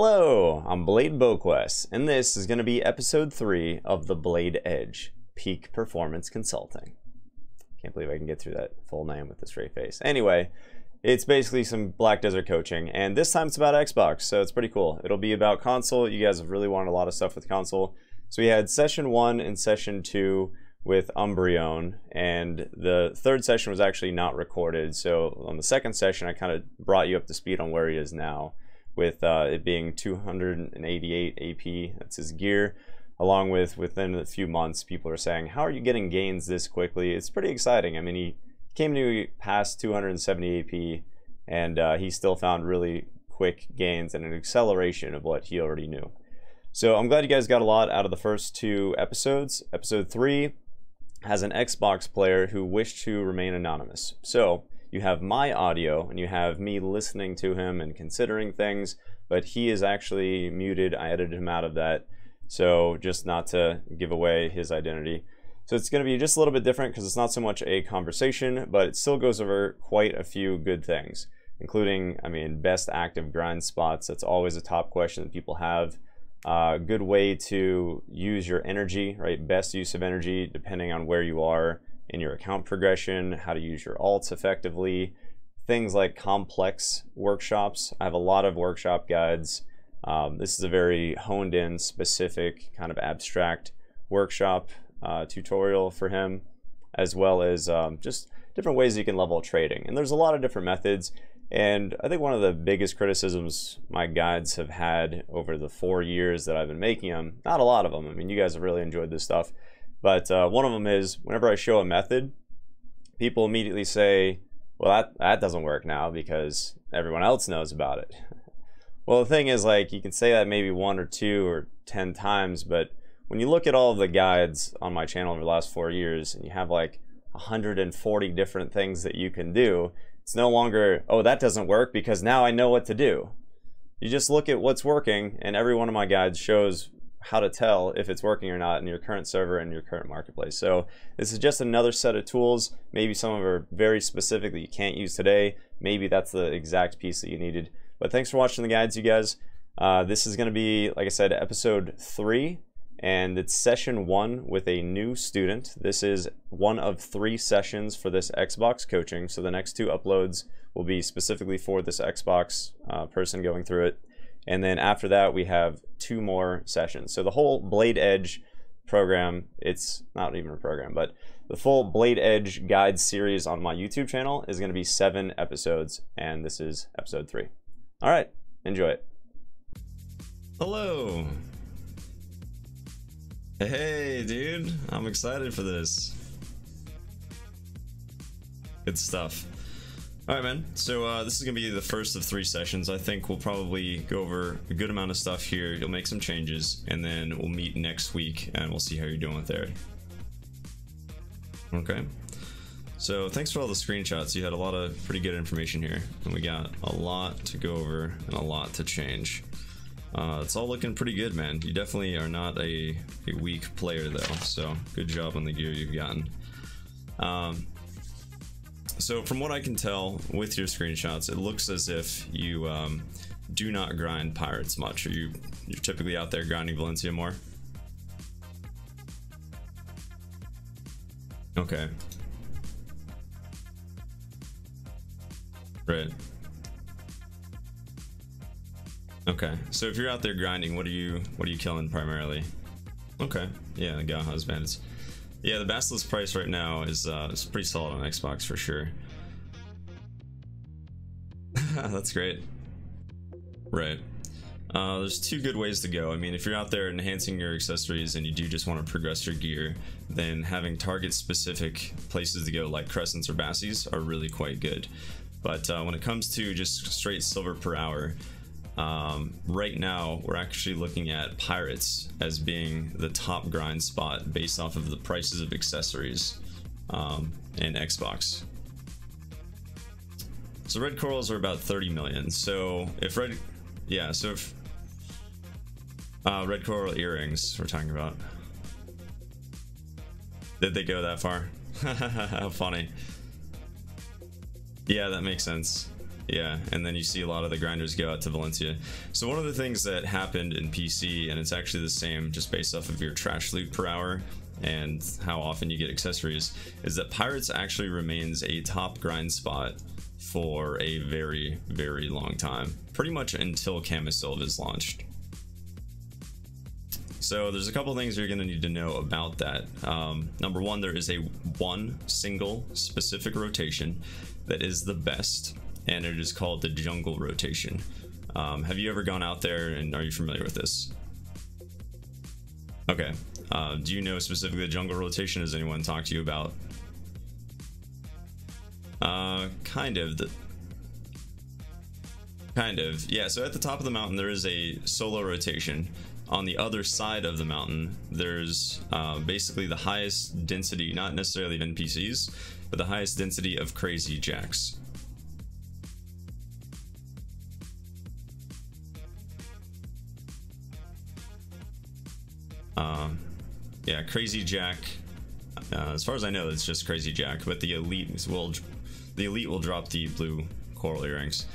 Hello, I'm Blade BladeBoques, and this is going to be episode 3 of The Blade Edge, Peak Performance Consulting. Can't believe I can get through that full name with this straight face. Anyway, it's basically some Black Desert coaching, and this time it's about Xbox, so it's pretty cool. It'll be about console. You guys have really wanted a lot of stuff with console. So we had session 1 and session 2 with Umbreon, and the third session was actually not recorded. So on the second session, I kind of brought you up to speed on where he is now, with it being 288 AP, that's his gear, along with within a few months, people are saying, how are you getting gains this quickly? It's pretty exciting. I mean, he came to past 270 AP, and he still found really quick gains and an acceleration of what he already knew. So I'm glad you guys got a lot out of the first two episodes. Episode 3 has an Xbox player who wished to remain anonymous. So you have my audio and you have me listening to him and considering things, but he is actually muted. I edited him out of that, so just not to give away his identity. So it's going to be just a little bit different because it's not so much a conversation, but it still goes over quite a few good things, including, I mean, best active grind spots. That's always a top question that people have. Good way to use your energy, right? Best use of energy depending on where you are in your account progression, how to use your alts effectively, things like complex workshops. I have a lot of workshop guides. This is a very honed in, specific, kind of abstract workshop tutorial for him, as well as just different ways you can level trading. And there's a lot of different methods. And I think one of the biggest criticisms my guides have had over the 4 years that I've been making them, not a lot of them, I mean, you guys have really enjoyed this stuff, but one of them is whenever I show a method, people immediately say, well, that doesn't work now because everyone else knows about it. Well, the thing is, like, you can say that maybe 1 or 2 or 10 times, but when you look at all of the guides on my channel over the last 4 years and you have like 140 different things that you can do, it's no longer, oh, that doesn't work because now I know what to do. You just look at what's working, and every one of my guides shows how to tell if it's working or not in your current server and your current marketplace. So this is just another set of tools. Maybe some of them are very specific that you can't use today. Maybe that's the exact piece that you needed. But thanks for watching the guides, you guys. This is gonna be, like I said, episode 3, and it's session 1 with a new student. This is one of 3 sessions for this Xbox coaching. So the next 2 uploads will be specifically for this Xbox person going through it. And then after that, we have 2 more sessions. So the whole Blade Edge program, it's not even a program, but the full Blade Edge guide series on my YouTube channel is going to be 7 episodes, and this is episode 3. All right, enjoy it. Hello. Hey, dude, I'm excited for this. Good stuff. All right, man, so this is gonna be the first of 3 sessions. I think we'll probably go over a good amount of stuff here. You'll make some changes, and then we'll meet next week and we'll see how you're doing with Eric. Okay, so thanks for all the screenshots. You had a lot of pretty good information here, and we got a lot to go over and a lot to change. It's all looking pretty good, man. You definitely are not a weak player though, so good job on the gear you've gotten. So from what I can tell with your screenshots, it looks as if you do not grind Pirates much. Are you're typically out there grinding Valencia more? Okay. Right. Okay. So if you're out there grinding, what are you killing primarily? Okay. Yeah, the Gahaz bandits. Yeah, the Bastille's price right now is pretty solid on Xbox for sure. That's great. Right. There's 2 good ways to go. I mean, if you're out there enhancing your accessories and you do just want to progress your gear, then having target-specific places to go like Crescents or Bastilles are really quite good. But when it comes to just straight silver per hour, right now we're actually looking at Pirates as being the top grind spot based off of the prices of accessories and Xbox. So red corals are about 30 million. So if red, yeah, so if red coral earrings we're talking about. Did they go that far? How funny. Yeah, that makes sense. Yeah, and then you see a lot of the grinders go out to Valencia. So one of the things that happened in PC, and it's actually the same just based off of your trash loot per hour and how often you get accessories, is that Pirates actually remains a top grind spot for a very, very long time. Pretty much until Kamasylvia is launched. So there's a couple things you're going to need to know about that. Number one, there is one single specific rotation that is the best, and it is called the jungle rotation. Have you ever gone out there, and are you familiar with this? Okay. Do you know specifically the jungle rotation? Has anyone talked to you about? Kind of. Yeah, so at the top of the mountain there is a solo rotation. On the other side of the mountain, there's basically the highest density, not necessarily of NPCs, but the highest density of Crazy Jacks. Yeah, Crazy Jack. As far as I know, it's just Crazy Jack, but the elite will drop the blue coral earrings.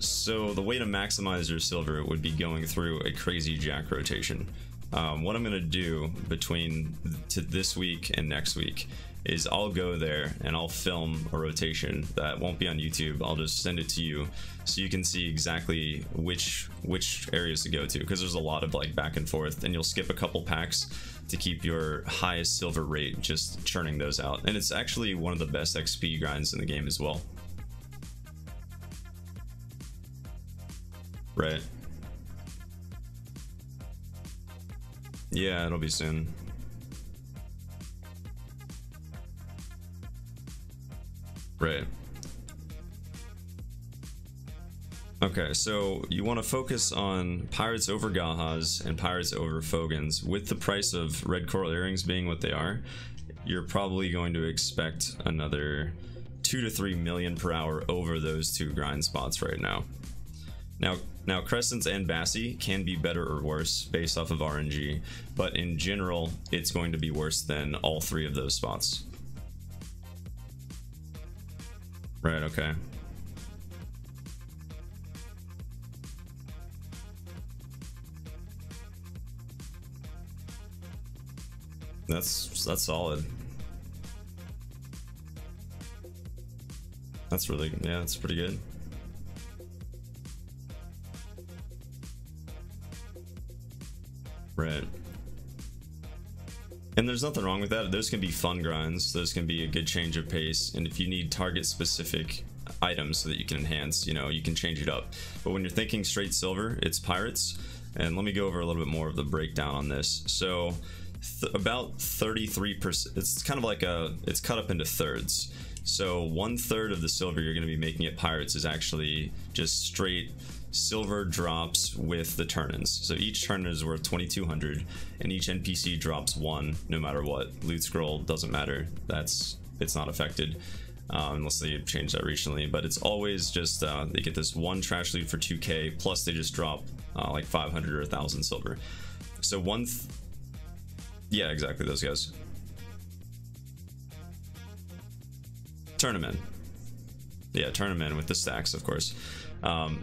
So the way to maximize your silver would be going through a Crazy Jack rotation. What I'm going to do between this week and next week is I'll go there and I'll film a rotation that won't be on YouTube. I'll just send it to you so you can see exactly which areas to go to, because there's a lot of like back and forth, and you'll skip a couple packs to keep your highest silver rate just churning those out. And it's actually one of the best XP grinds in the game as well. Right. Yeah, it'll be soon. Right. Okay, so you want to focus on Pirates over Gahaz and Pirates over Fogans. With the price of red coral earrings being what they are, you're probably going to expect another 2 to 3 million per hour over those two grind spots right now. Now Crescents and Bastille can be better or worse based off of RNG, but in general, it's going to be worse than all three of those spots. Right, okay. That's solid. That's really, yeah, that's pretty good. Right. And there's nothing wrong with that. Those can be fun grinds. Those can be a good change of pace. And if you need target specific items so that you can enhance, you know, you can change it up. But when you're thinking straight silver, it's Pirates. And let me go over a little bit more of the breakdown on this. So about 33%, it's kind of like it's cut up into thirds. So 1/3 of the silver you're going to be making at Pirates is actually just straight silver drops with the turn-ins. So each turn-in is worth 2,200, and each NPC drops one, no matter what. Loot scroll doesn't matter. It's not affected, unless they changed that recently. But it's always just they get this one trash loot for 2K, plus they just drop like 500 or 1,000 silver. So yeah, exactly, those guys. Turn them in. Yeah, turn them in with the stacks, of course.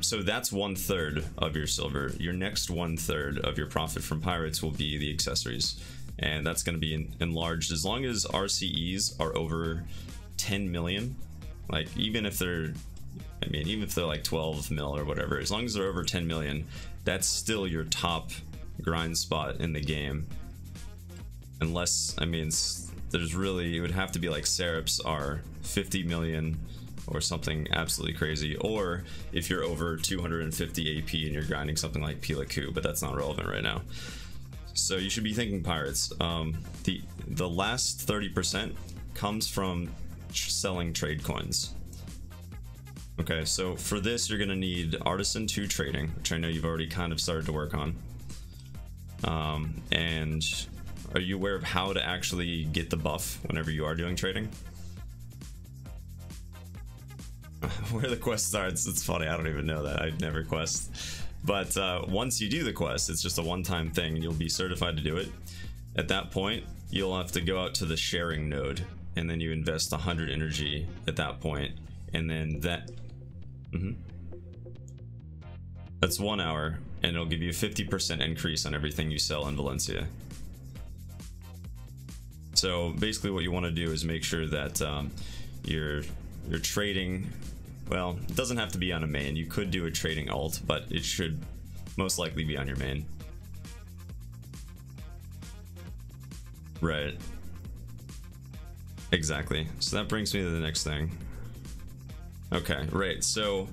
So that's 1/3 of your silver. Your next 1/3 of your profit from Pirates will be the accessories, and that's going to be enlarged as long as RCEs are over 10 million. Like even if they're like 12 mil or whatever, as long as they're over 10 million, that's still your top grind spot in the game. Unless, I mean, there's really, it would have to be like Seraphs are 50 million. Or something absolutely crazy, or if you're over 250 AP and you're grinding something like Pilaku, but that's not relevant right now. So you should be thinking Pirates. The last 30% comes from selling trade coins. Okay, so for this you're gonna need Artisan 2 trading, which I know you've already kind of started to work on. And are you aware of how to actually get the buff whenever you are doing trading? Where the quest starts, it's funny, I don't even know that, I'd never quest. But once you do the quest, it's just a one-time thing, and you'll be certified to do it. At that point, you'll have to go out to the sharing node, and then you invest 100 energy at that point, and then that That's 1 hour, and it'll give you a 50% increase on everything you sell in Valencia. So basically what you want to do is make sure that you're trading. Well, it doesn't have to be on a main. You could do a trading alt, but it should most likely be on your main. Right. Exactly. So that brings me to the next thing. Okay, right. So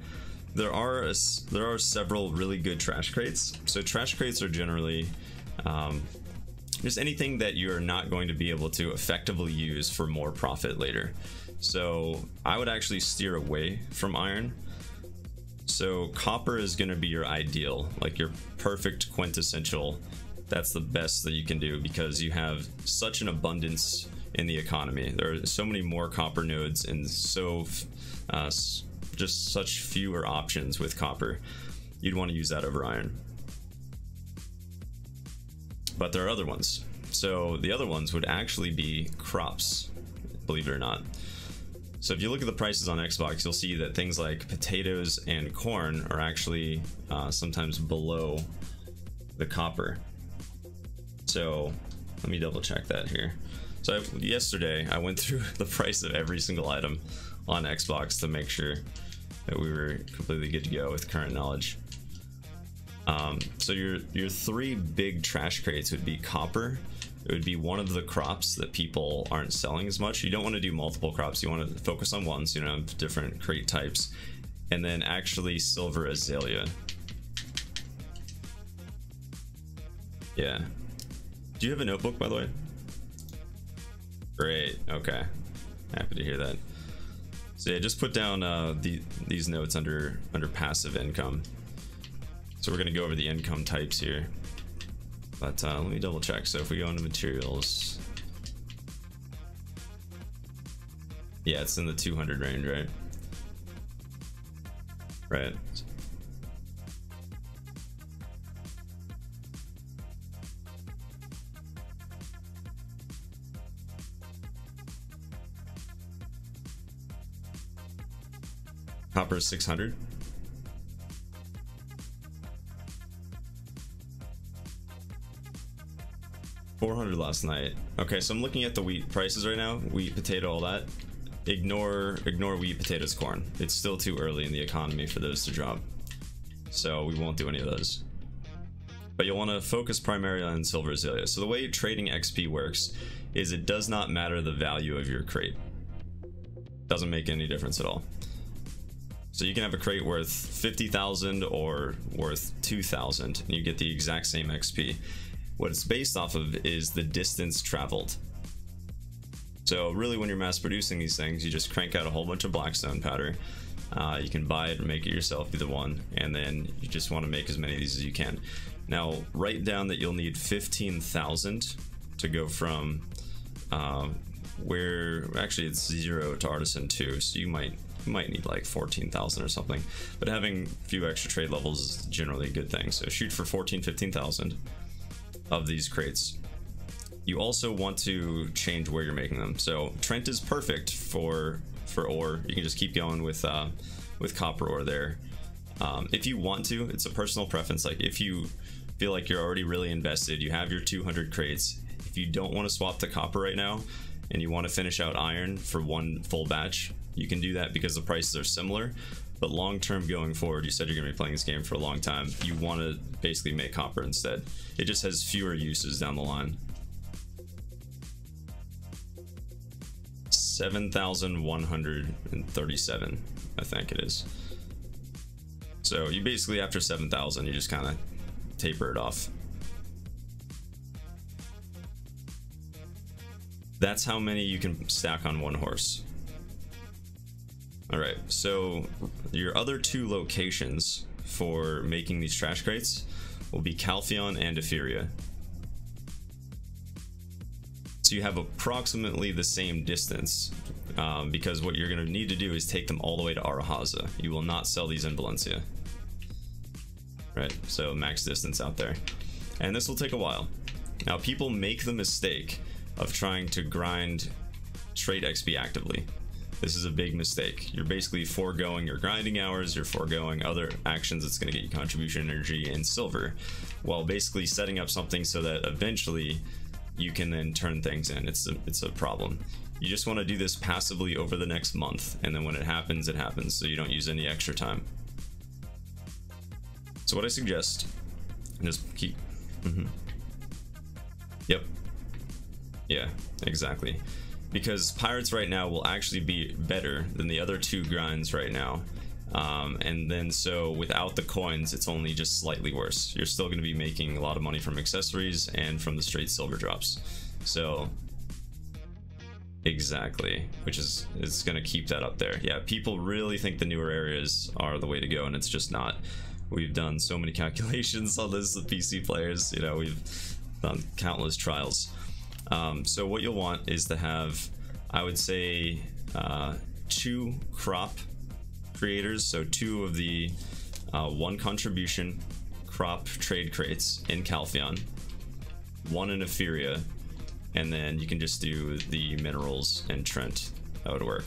there are several really good trash crates. So trash crates are generally just anything that you're not going to be able to effectively use for more profit later. So I would actually steer away from iron. So copper is going to be your ideal, like your perfect quintessential. That's the best that you can do because you have such an abundance in the economy. There are so many more copper nodes and so just such fewer options with copper. You'd want to use that over iron. But there are other ones. So the other ones would actually be crops, believe it or not. So if you look at the prices on Xbox, you'll see that things like potatoes and corn are actually sometimes below the copper. So let me double check that here. So yesterday I went through the price of every single item on Xbox to make sure that we were completely good to go with current knowledge. So your three big trash crates would be copper. It would be one of the crops that people aren't selling as much. You don't want to do multiple crops. You want to focus on one, so you don't have different crate types. And then actually silver azalea. Yeah. Do you have a notebook, by the way? Great. Okay. Happy to hear that. So yeah, just put down these notes under passive income. So we're gonna go over the income types here, but let me double check. So if we go into materials, yeah, it's in the 200 range, right? Right. Copper is 600. $400 last night. Okay, so I'm looking at the wheat prices right now. Wheat, potato, all that. Ignore wheat, potatoes, corn. It's still too early in the economy for those to drop. So we won't do any of those. But you'll want to focus primarily on silver azalea. So the way trading XP works is it does not matter the value of your crate. Doesn't make any difference at all. So you can have a crate worth 50,000 or worth 2,000 and you get the exact same XP. What it's based off of is the distance traveled. So really when you're mass producing these things, you just crank out a whole bunch of blackstone powder. You can buy it or make it yourself, either one, and then you just want to make as many of these as you can. Now write down that you'll need 15,000 to go from where actually it's 0 to Artisan 2, so you might need like 14,000 or something, but having a few extra trade levels is generally a good thing. So shoot for 14,000 to 15,000 of these crates. You also want to change where you're making them. So Trent is perfect for ore. You can just keep going with copper ore there. If you want to, it's a personal preference. Like if you feel like you're already really invested, you have your 200 crates. If you don't want to swap to copper right now and you want to finish out iron for one full batch, you can do that because the prices are similar, but long term going forward, you said you're gonna be playing this game for a long time, you want to basically make copper instead. It just has fewer uses down the line. 7,137, I think it is. So you basically, after 7,000, you just kind of taper it off. That's how many you can stack on one horse. All right, so your other two locations for making these trash crates will be Calpheon and Epheria. So you have approximately the same distance because what you're going to need to do is take them all the way to Arahaza. You will not sell these in Valencia. Right, so max distance out there. And this will take a while. Now people make the mistake of trying to grind trade XP actively. This is a big mistake. You're basically foregoing your grinding hours, you're foregoing other actions that's going to get you contribution energy and silver, while basically setting up something so that eventually you can then turn things in. It's a problem. You just want to do this passively over the next month, and then when it happens, so you don't use any extra time. So what I suggest, just keep... Yep. Yeah, exactly. Because Pirates right now will actually be better than the other two grinds right now. And then so without the coins, it's only just slightly worse. You're still going to be making a lot of money from accessories and from the straight silver drops. So... Exactly, which is it's going to keep that up there. Yeah, people really think the newer areas are the way to go, and it's just not. We've done so many calculations on this, the PC players, you know, we've done countless trials. So what you'll want is to have, I would say, 2 crop creators, so 2 of the 1 contribution crop trade crates in Calpheon, 1 in Epheria, and then you can just do the minerals and Trent. That would work.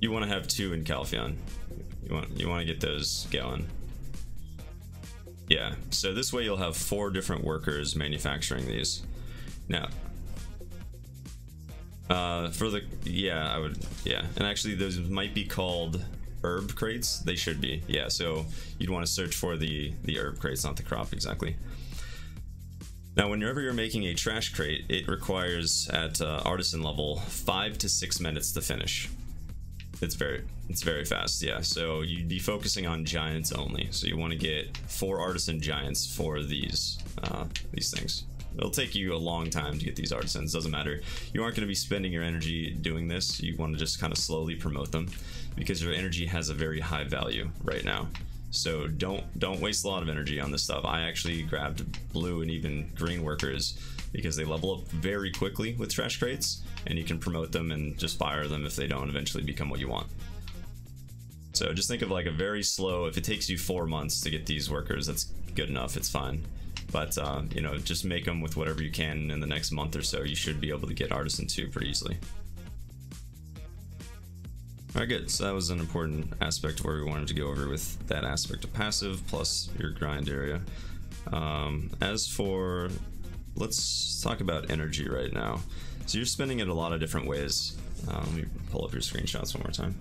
You want to have 2 in Calpheon. You want to get those going. Yeah, so this way you'll have 4 different workers manufacturing these. Now, for the, yeah, I would, yeah. And actually those might be called herb crates. They should be, yeah. So you'd want to search for the herb crates, not the crop, exactly. Now whenever you're making a trash crate, it requires at artisan level 5 to 6 minutes to finish. It's very fast, yeah. So you'd be focusing on giants only, so you want to get 4 artisan giants for these things. It'll take you a long time to get these artisans, doesn't matter. You aren't going to be spending your energy doing this. You want to just kind of slowly promote them because your energy has a very high value right now. So don't waste a lot of energy on this stuff. I actually grabbed blue and even green workers because they level up very quickly with trash crates, and you can promote them and just fire them if they don't eventually become what you want. So just think of like a very slow, if it takes you 4 months to get these workers, that's good enough, it's fine. But, you know, just make them with whatever you can in the next month or so. You should be able to get Artisan 2 pretty easily. Alright, good. So that was an important aspect where we wanted to go over with that aspect of passive plus your grind area. As for... Let's talk about energy right now. So you're spending it a lot of different ways. Let me pull up your screenshots one more time.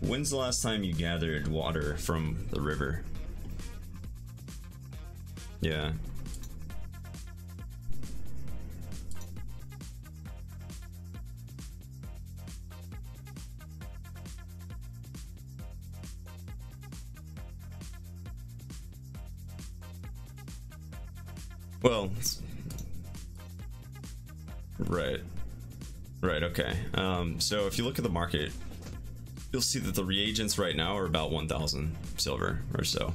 When's the last time you gathered water from the river? Yeah. Well, right, okay. So if you look at the market, you'll see that the reagents right now are about 1,000 silver or so.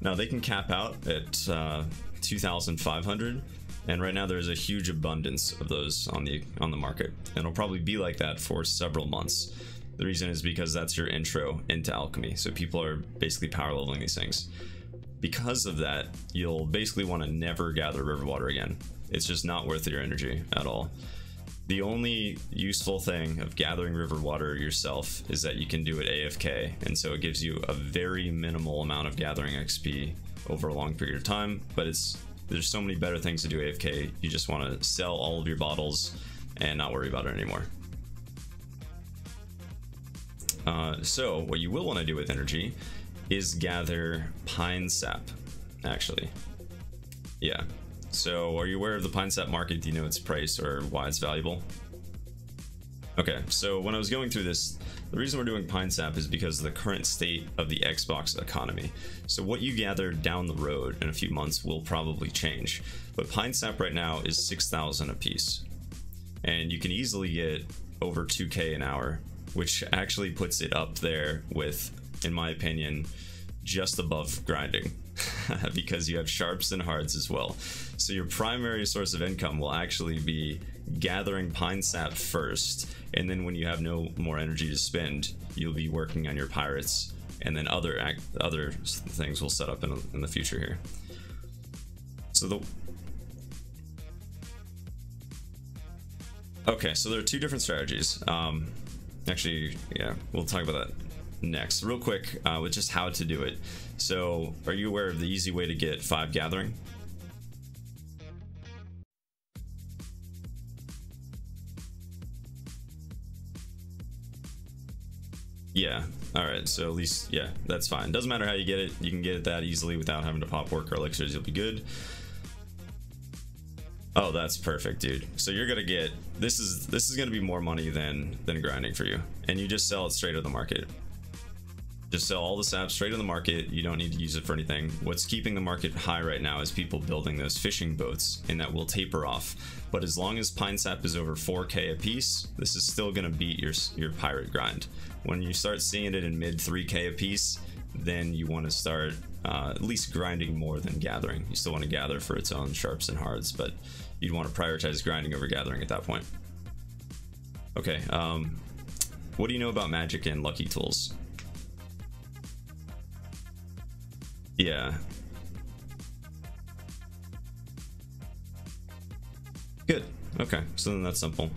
Now they can cap out at 2,500, and right now there's a huge abundance of those on the market, and it'll probably be like that for several months. The reason is because that's your intro into alchemy, so people are basically power leveling these things. Because of that, you'll basically want to never gather river water again. It's just not worth your energy at all. The only useful thing of gathering river water yourself is that you can do it AFK, and so it gives you a very minimal amount of gathering XP over a long period of time, but there's so many better things to do AFK. You just want to sell all of your bottles and not worry about it anymore. So what you will want to do with energy is gather pine sap, actually. Yeah. So, are you aware of the pine sap market? Do you know its price or why it's valuable? Okay, so when I was going through this, the reason we're doing pine sap is because of the current state of the Xbox economy. So what you gather down the road in a few months will probably change. But pine sap right now is 6,000 a piece. And you can easily get over 2K an hour, which actually puts it up there with, in my opinion, just above grinding. Because you have sharps and hards as well. So your primary source of income will actually be gathering pine sap first, and then when you have no more energy to spend, you'll be working on your pirates and then other things we'll set up in the future here. So the okay, so there are two different strategies. Actually, yeah, we'll talk about that next. Real quick, with just how to do it. So, are you aware of the easy way to get 5 gathering? Yeah, alright, so at least, yeah, that's fine. Doesn't matter how you get it, you can get it that easily without having to pop work or elixirs, you'll be good. Oh, that's perfect, dude. So you're gonna get, this is gonna be more money than grinding for you. And you just sell it straight to the market. Just sell all the sap straight to the market. You don't need to use it for anything. What's keeping the market high right now is people building those fishing boats, and that will taper off. But as long as pine sap is over 4K a piece, this is still gonna beat your pirate grind. When you start seeing it in mid 3K a piece, then you want to start at least grinding more than gathering. You still want to gather for its own sharps and hards, but you'd want to prioritize grinding over gathering at that point. Okay, what do you know about magic and lucky tools? Yeah. Good. Okay, so then that's simple.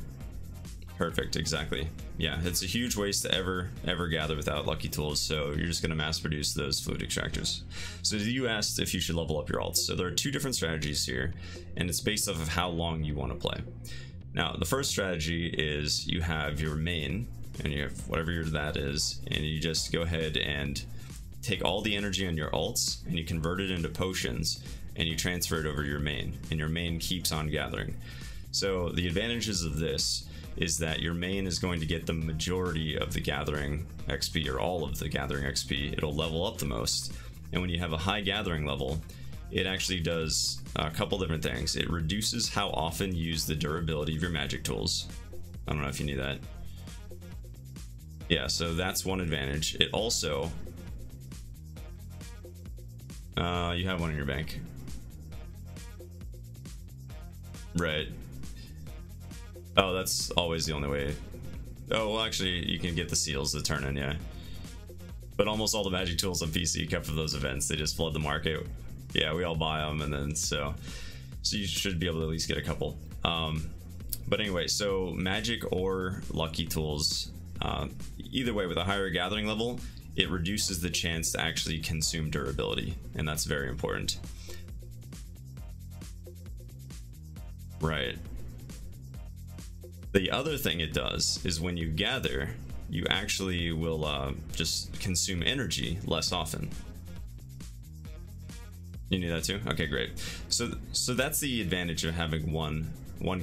Perfect, exactly. Yeah, it's a huge waste to ever gather without lucky tools, so you're just gonna mass produce those fluid extractors. So you asked if you should level up your alts. So there are two different strategies here, and it's based off of how long you wanna play. Now, the first strategy is you have your main, and you have whatever that is, and you just go ahead and take all the energy on your alts, and you convert it into potions, and you transfer it over to your main, and your main keeps on gathering. So the advantages of this is that your main is going to get the majority of the gathering XP, or all of the gathering XP. It'll level up the most, and when you have a high gathering level, it actually does a couple different things. It reduces how often you use the durability of your magic tools. I don't know if you knew that. Yeah, so that's one advantage. It also... you have one in your bank. Right. Oh, that's always the only way. Oh, well, actually, you can get the seals to turn in, yeah. But almost all the magic tools on PC come from those events. They just flood the market. Yeah, we all buy them, and then so you should be able to at least get a couple. But anyway, so magic or lucky tools, either way, with a higher gathering level, it reduces the chance to actually consume durability, and that's very important. Right. The other thing it does is when you gather, you actually will just consume energy less often. You knew that too? Okay, great. So that's the advantage of having one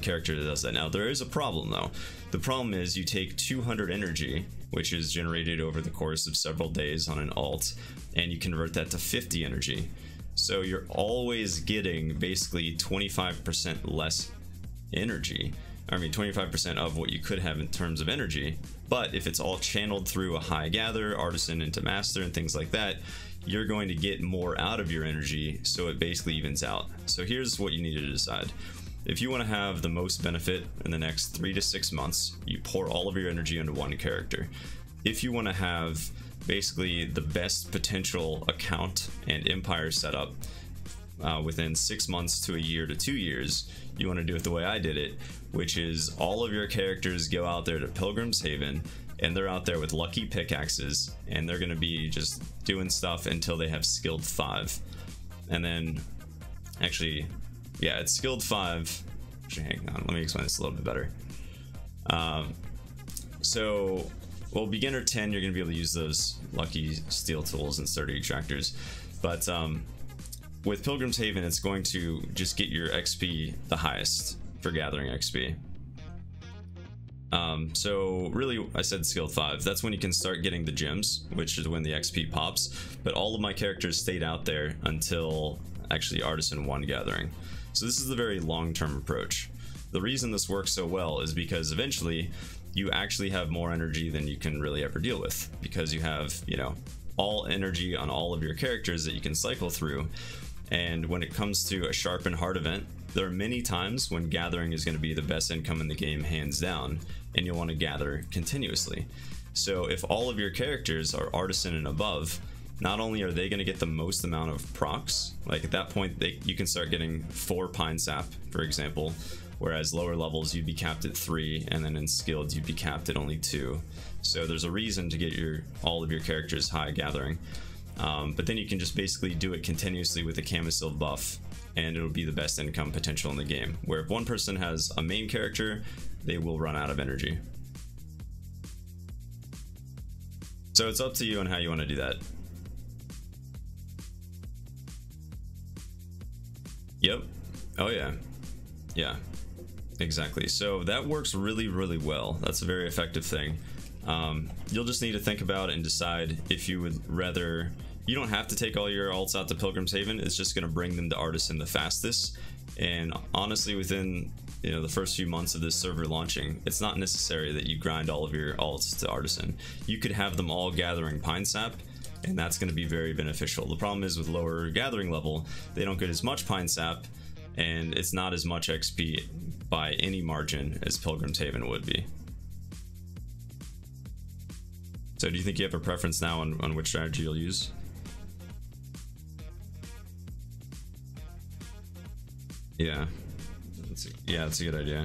character that does that. Now, there is a problem, though. The problem is you take 200 energy, which is generated over the course of several days on an alt, and you convert that to 50 energy. So you're always getting basically 25% less energy. I mean, 25% of what you could have in terms of energy, but if it's all channeled through a high gather, artisan into master, and things like that, you're going to get more out of your energy, so it basically evens out. So here's what you need to decide. If you want to have the most benefit in the next 3 to 6 months, you pour all of your energy into one character. If you want to have basically the best potential account and empire setup within 6 months to a year to 2 years, you want to do it the way I did it, which is all of your characters go out there to Pilgrim's Haven, and they're out there with lucky pickaxes, and they're going to be just doing stuff until they have skilled 5. And then, actually, yeah, it's skilled 5. Actually, hang on, let me explain this a little bit better. Well, beginner 10, you're going to be able to use those lucky steel tools and sturdy extractors, but with Pilgrim's Haven, it's going to just get your XP the highest for gathering XP. So really, I said skill 5. That's when you can start getting the gems, which is when the XP pops. But all of my characters stayed out there until actually Artisan 1 gathering. So this is the very long-term approach. The reason this works so well is because eventually you actually have more energy than you can really ever deal with, because you have, you know, all energy on all of your characters that you can cycle through. And when it comes to a sharp and hard event, There are many times when gathering is going to be the best income in the game hands down, and you'll want to gather continuously. So if all of your characters are Artisan and above, not only are they going to get the most amount of procs, like at that point you can start getting 4 pine sap, for example, whereas lower levels you'd be capped at 3, and then in skilled you'd be capped at only 2. So there's a reason to get all of your characters high gathering. But then you can just basically do it continuously with a Kamasylvia buff, and it'll be the best income potential in the game, where if one person has a main character, they will run out of energy. So it's up to you on how you want to do that. Yep. Oh yeah. Yeah, exactly. So that works really, really well. That's a very effective thing. You'll just need to think about it and decide if you would rather... You don't have to take all your alts out to Pilgrim's Haven. It's just going to bring them to Artisan the fastest. And honestly, within the first few months of this server launching, it's not necessary that you grind all of your alts to Artisan. You could have them all gathering pine sap, and that's going to be very beneficial. The problem is with lower gathering level, they don't get as much pine sap, and it's not as much XP by any margin as Pilgrim's Haven would be. So do you think you have a preference now on which strategy you'll use? Yeah. That's a good idea.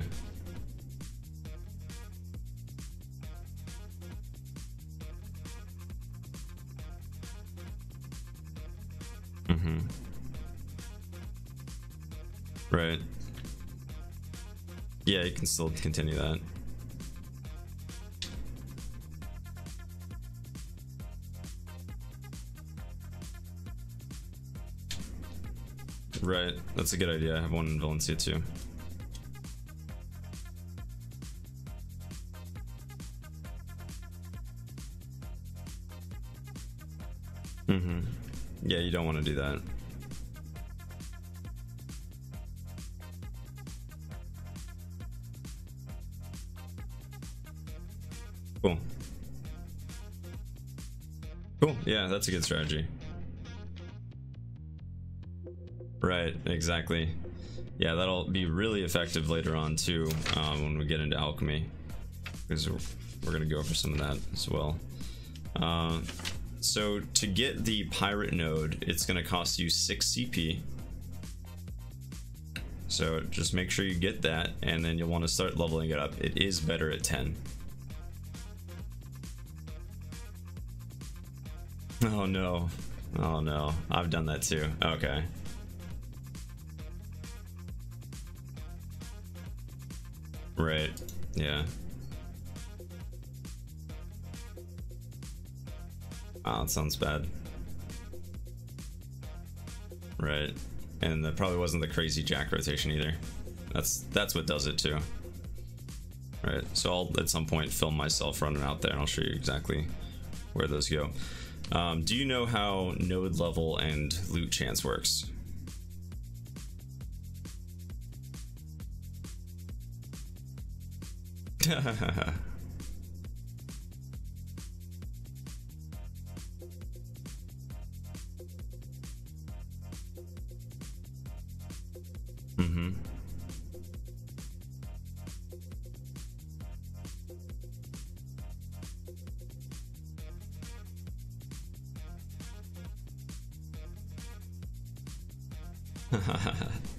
Mm-hmm. Right. Yeah, you can still continue that. Right, that's a good idea. I have one in Valencia too. Mm-hmm. Yeah, you don't want to do that. Cool. Cool, yeah, that's a good strategy. Right, exactly. Yeah, that'll be really effective later on too, when we get into alchemy, because we're gonna go for some of that as well. So to get the pirate node, it's gonna cost you 6 CP. So just make sure you get that, and then you'll want to start leveling it up. It is better at 10. Oh no, oh no, I've done that too. Okay. Right, yeah. Wow, that sounds bad. Right, and that probably wasn't the Crazy Jack rotation either. That's what does it too. Right, so I'll at some point film myself running out there and I'll show you exactly where those go. Do you know how node level and loot chance works? Mm-hmm.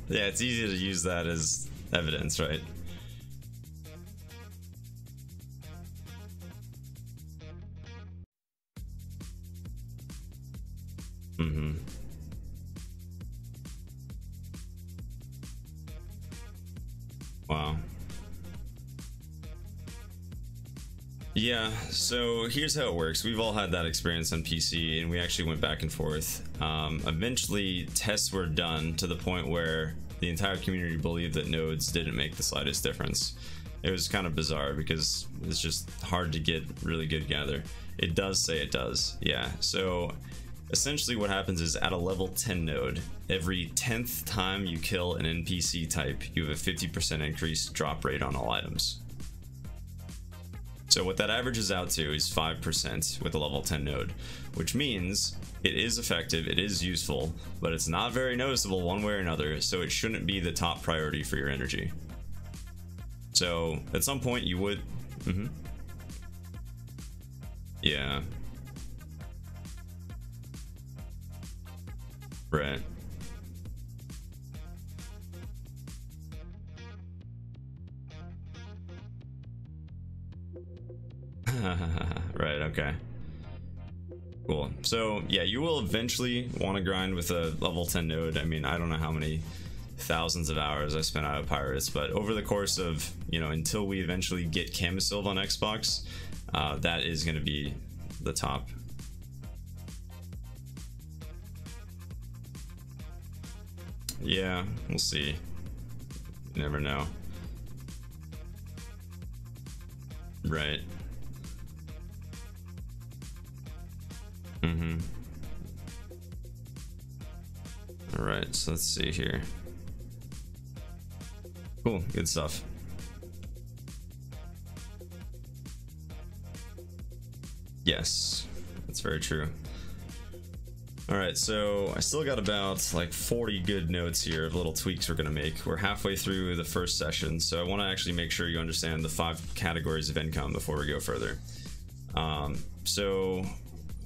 Yeah, it's easy to use that as evidence, right? Wow. Yeah, so here's how it works. We've all had that experience on PC, and we actually went back and forth. Eventually, tests were done to the point where the entire community believed that nodes didn't make the slightest difference. It was kind of bizarre because it's just hard to get really good gather. It does say it does, yeah. So essentially what happens is at a level 10 node, every 10th time you kill an NPC type, you have a 50% increased drop rate on all items. So what that averages out to is 5% with a level 10 node, which means it is effective, it is useful, but it's not very noticeable one way or another, so it shouldn't be the top priority for your energy. So at some point you would... Yeah. Right. Right, okay. Cool. So, yeah, you will eventually want to grind with a level 10 node. I mean, I don't know how many thousands of hours I spent out of Pirates, but over the course of, you know, until we eventually get Kamasylvia on Xbox, that is going to be the top. Yeah, we'll see. You never know. Right. All right, so let's see here. Cool, good stuff. Yes, that's very true. All right, so I still got about like 40 good notes here of little tweaks we're gonna make. We're halfway through the first session, so I want to actually make sure you understand the 5 categories of income before we go further. So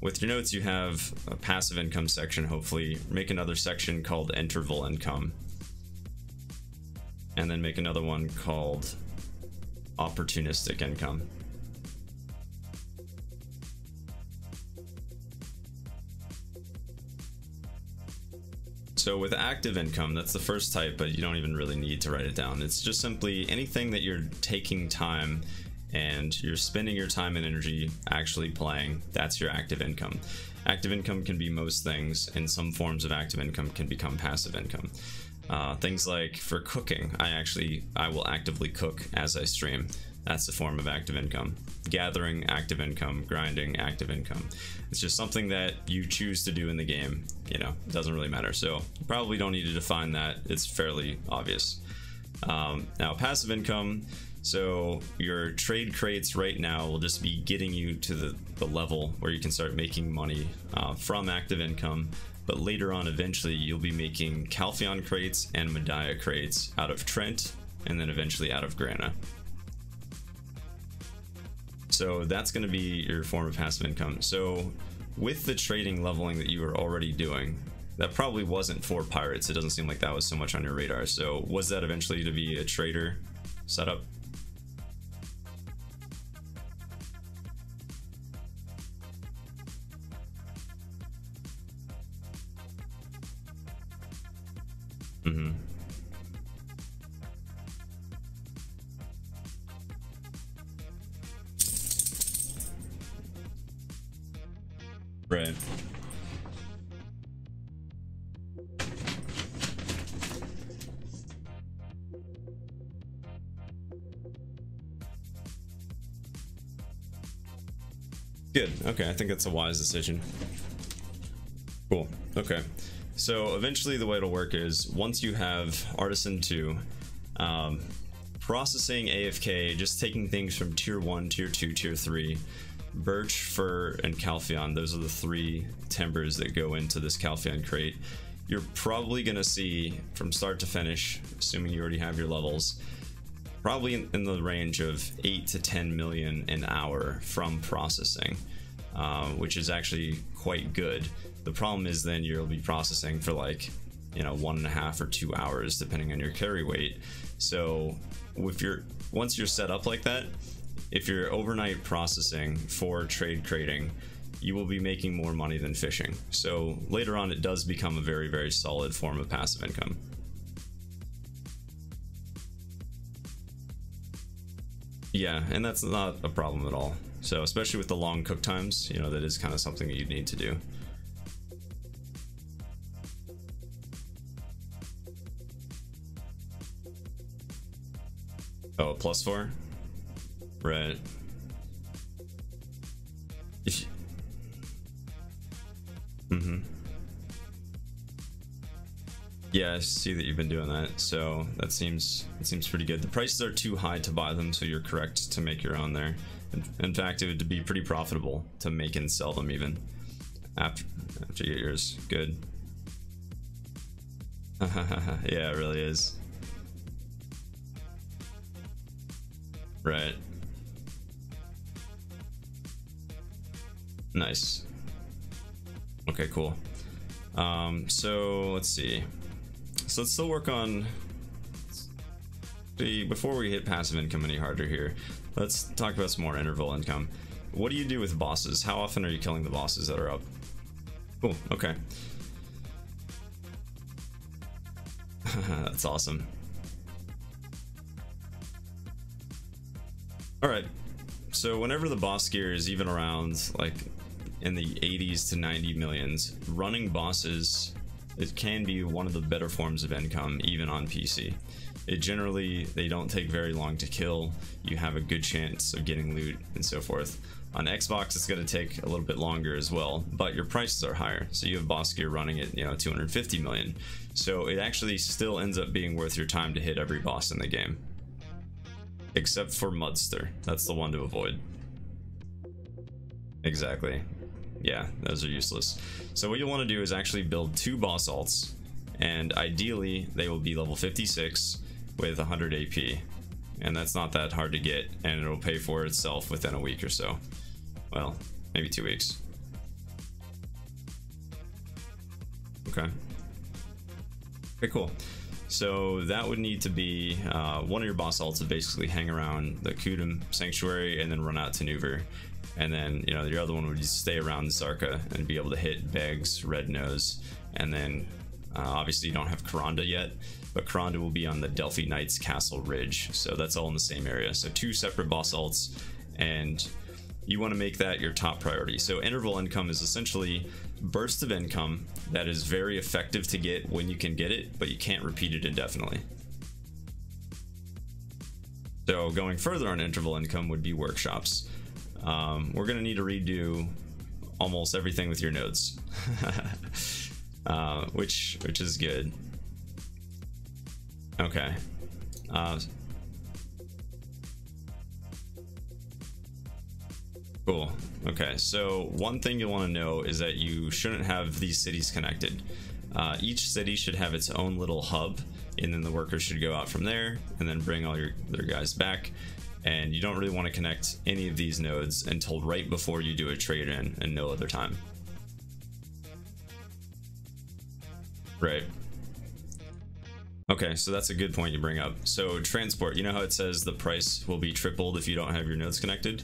with your notes, you have a passive income section, hopefully. Make another section called interval income. And then make another one called opportunistic income. So with active income, that's the first type, but you don't even really need to write it down. It's just simply anything that you're taking time and you're spending your time and energy actually playing. That's your active income. Active income can be most things, and some forms of active income can become passive income. Things like for cooking, I will actively cook as I stream. That's a form of active income. Gathering, active income. Grinding, active income. It's just something that you choose to do in the game. You know, it doesn't really matter. So you probably don't need to define that. It's fairly obvious. Now, passive income. So your trade crates right now will just be getting you to the level where you can start making money from active income, but later on eventually you'll be making Calpheon crates and Mediah crates out of Trent, and then eventually out of Grana. So that's going to be your form of passive income. So with the trading leveling that you are already doing, that probably wasn't for Pirates. It doesn't seem like that was so much on your radar. So was that eventually to be a trader setup? Right. Good. Okay, I think that's a wise decision. Cool. Okay. So eventually the way it'll work is once you have Artisan 2, processing AFK, just taking things from tier 1, tier 2, tier 3, birch, fir, and Calpheon, those are the 3 timbers that go into this Calpheon crate. You're probably going to see from start to finish, assuming you already have your levels, probably in the range of 8 to 10 million an hour from processing, which is actually quite good. The problem is then you'll be processing for like, you know, 1.5 or 2 hours depending on your carry weight. So if you're, once you're set up like that, if you're overnight processing for trade crating, you will be making more money than fishing. So later on it does become a very, very solid form of passive income. Yeah, and that's not a problem at all. So especially with the long cook times, you know, that is kind of something that you need to do. Oh, a +4? Right. Yeah, I see that you've been doing that, so that seems pretty good. The prices are too high to buy them, so you're correct to make your own there. In fact, it would be pretty profitable to make and sell them even after you get yours. Good. Yeah, it really is. Right. Nice. Okay, cool. So let's see. So let's still work on. Before we hit passive income any harder here, let's talk about some more interval income. What do you do with bosses? How often are you killing the bosses that are up? Cool. Okay. That's awesome. All right. So whenever the boss gear is even around, like in the 80s to 90 millions, running bosses, it can be one of the better forms of income, even on PC. It generally, they don't take very long to kill. You have a good chance of getting loot and so forth. On Xbox, it's going to take a little bit longer as well, but your prices are higher. So you have boss gear running at, 250 million. So it actually still ends up being worth your time to hit every boss in the game. Except for Mudster. That's the one to avoid. Exactly. Yeah, those are useless. So what you'll want to do is actually build 2 boss alts, and ideally they will be level 56 with 100 AP, and that's not that hard to get, and it'll pay for itself within a week or so. Well, maybe 2 weeks. Okay. Okay, cool. So that would need to be one of your boss alts to basically hang around the Kudum Sanctuary and then run out to Nuver. And then, your other one would just stay around the Zarka and be able to hit Beggs, Red Nose, and then obviously you don't have Karanda yet, but Karanda will be on the Delphi Knights Castle Ridge. So that's all in the same area. So 2 separate boss alts, and you want to make that your top priority. So interval income is essentially bursts of income that is very effective to get when you can get it, but you can't repeat it indefinitely. So going further on interval income would be workshops. We're going to need to redo almost everything with your nodes, which is good. Okay. Cool. Okay, so one thing you'll want to know is that you shouldn't have these cities connected. Each city should have its own little hub, and then the workers should go out from there and then bring all their guys back. And you don't really want to connect any of these nodes until right before you do a trade-in, and no other time. Right. Okay, so that's a good point you bring up. So transport, you know how it says the price will be tripled if you don't have your nodes connected?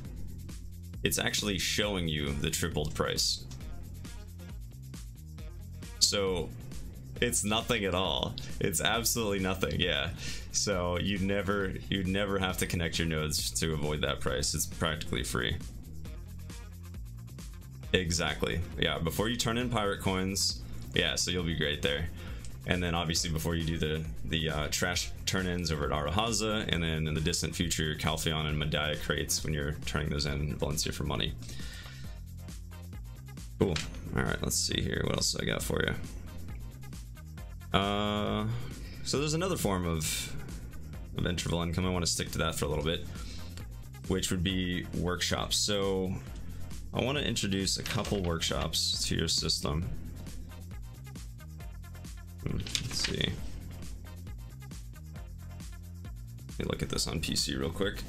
It's actually showing you the tripled price. So it's nothing at all. It's absolutely nothing, yeah. So you'd never have to connect your nodes to avoid that price. It's practically free. Exactly. Yeah, before you turn in pirate coins, yeah, so you'll be great there. And then obviously before you do the trash turn-ins over at Arahaza, and then in the distant future, Calpheon and Mediah crates when you're turning those in Valencia for money. Cool. Alright, let's see here. What else I got for you? So there's another form of interval income. I want to stick to that for a little bit, which would be workshops. So I want to introduce a couple workshops to your system. Let's see. Let me look at this on PC real quick.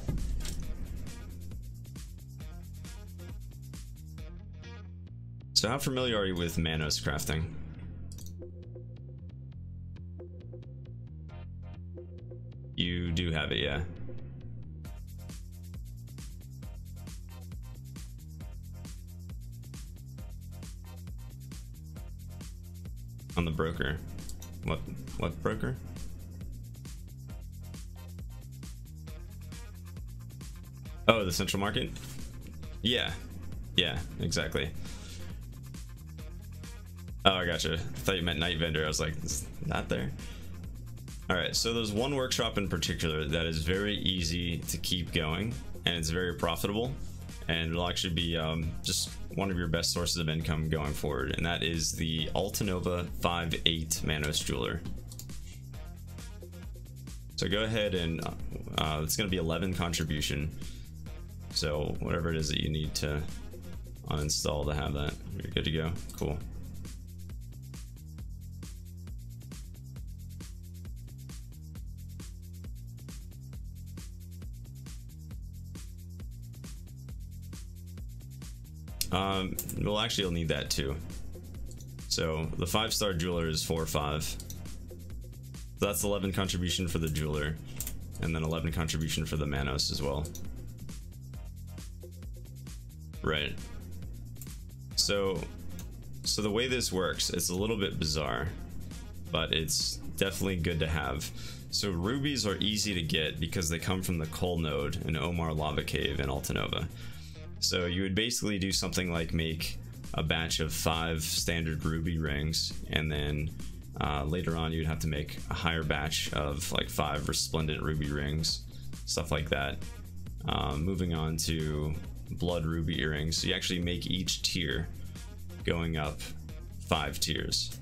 So how familiar are you with Manos crafting? You do have it, yeah. On the broker. What broker? Oh, the central market? Yeah. Yeah, exactly. Oh, I gotcha. I thought you meant night vendor. I was like, it's not there. Alright, so there's one workshop in particular that is very easy to keep going, and it's very profitable, and it'll actually be just one of your best sources of income going forward, and that is the Altanova 5/8 Manos Jeweler. So go ahead and it's going to be 11 contribution. So whatever it is that you need to uninstall to have that, you're good to go. Cool. Well, actually you'll need that too. So the 5-star jeweler is 4 or 5. So that's 11 contribution for the jeweler, and then 11 contribution for the Manos as well. Right. So the way this works, it's a little bit bizarre, but it's definitely good to have. So rubies are easy to get because they come from the coal node in Omar Lava Cave in Altanova. So you would basically do something like make a batch of 5 standard ruby rings, and then later on you'd have to make a higher batch of like 5 resplendent ruby rings, stuff like that. Moving on to blood ruby earrings, so you actually make each tier going up 5 tiers.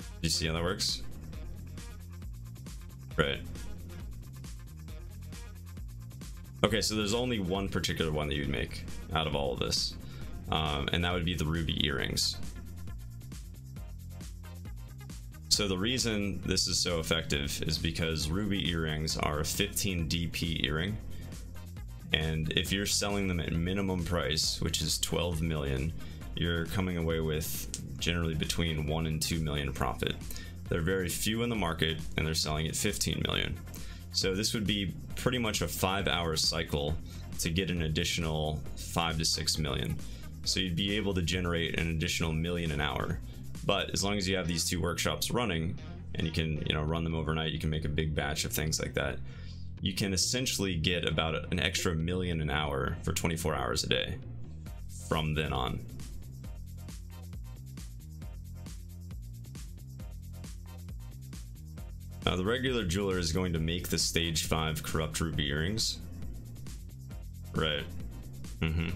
Do you see how that works? Right. Okay, so there's only one particular one that you'd make out of all of this, and that would be the ruby earrings. So the reason this is so effective is because ruby earrings are a 15 DP earring, and if you're selling them at minimum price, which is 12 million, you're coming away with generally between 1 and 2 million profit. They're very few in the market, and they're selling at 15 million. So this would be pretty much a 5-hour cycle to get an additional 5 to 6 million. So you'd be able to generate an additional $1 million an hour. But as long as you have these 2 workshops running and you can, you know, run them overnight, you can make a big batch of things like that. You can essentially get about an extra $1 million an hour for 24 hours a day from then on. The regular jeweler is going to make the stage 5 corrupt ruby earrings. Right. Mm-hmm.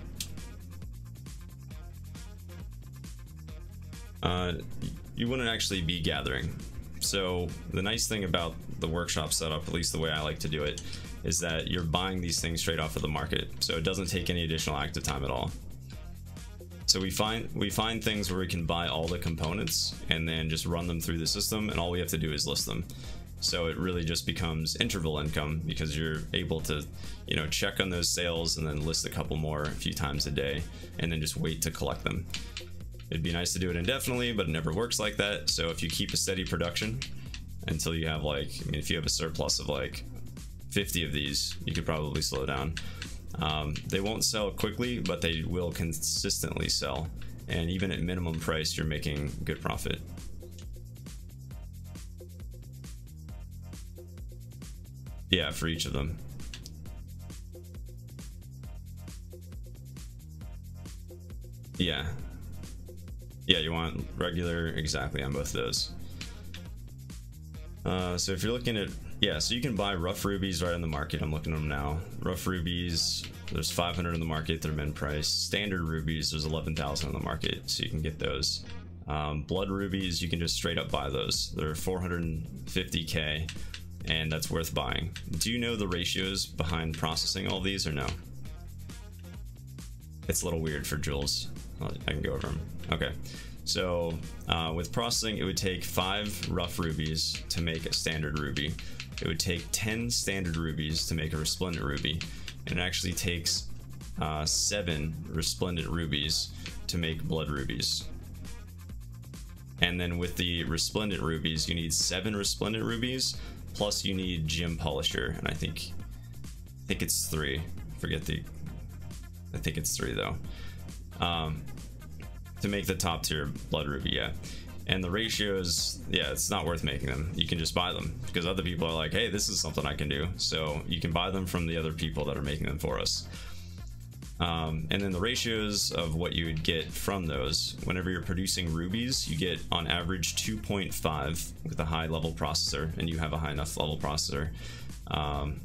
You wouldn't actually be gathering. So the nice thing about the workshop setup, at least the way I like to do it, is that you're buying these things straight off of the market. So it doesn't take any additional active time at all. So we find things where we can buy all the components and then just run them through the system, and all we have to do is list them. So it really just becomes interval income because you're able to, you know, check on those sales and then list a couple more a few times a day and then just wait to collect them. It'd be nice to do it indefinitely, but it never works like that. So if you keep a steady production until you have like, I mean, if you have a surplus of like 50 of these, you could probably slow down. They won't sell quickly, but they will consistently sell. And even at minimum price, you're making good profit. Yeah, for each of them. Yeah. Yeah, you want regular exactly on both of those. So if you're looking at, yeah, so you can buy rough rubies right in the market. I'm looking at them now. Rough rubies, there's 500 in the market, they're min price. Standard rubies, there's 11,000 in the market, so you can get those. Blood rubies, you can just straight up buy those. They're 450K. And that's worth buying. Do you know the ratios behind processing all these or no? It's a little weird for joules. I can go over them. Okay, so with processing, it would take 5 rough rubies to make a standard ruby. It would take 10 standard rubies to make a resplendent ruby. And it actually takes 7 resplendent rubies to make blood rubies. And then with the resplendent rubies, you need 7 resplendent rubies. Plus you need gem polisher, and I think it's 3. Forget the, I think it's 3 though. To make the top tier blood ruby, yeah. And the ratios, yeah, it's not worth making them. You can just buy them because other people are like, hey, this is something I can do. So you can buy them from the other people that are making them for us. And then the ratios of what you would get from those. Whenever you're producing rubies, you get on average 2.5 with a high level processor, and you have a high enough level processor.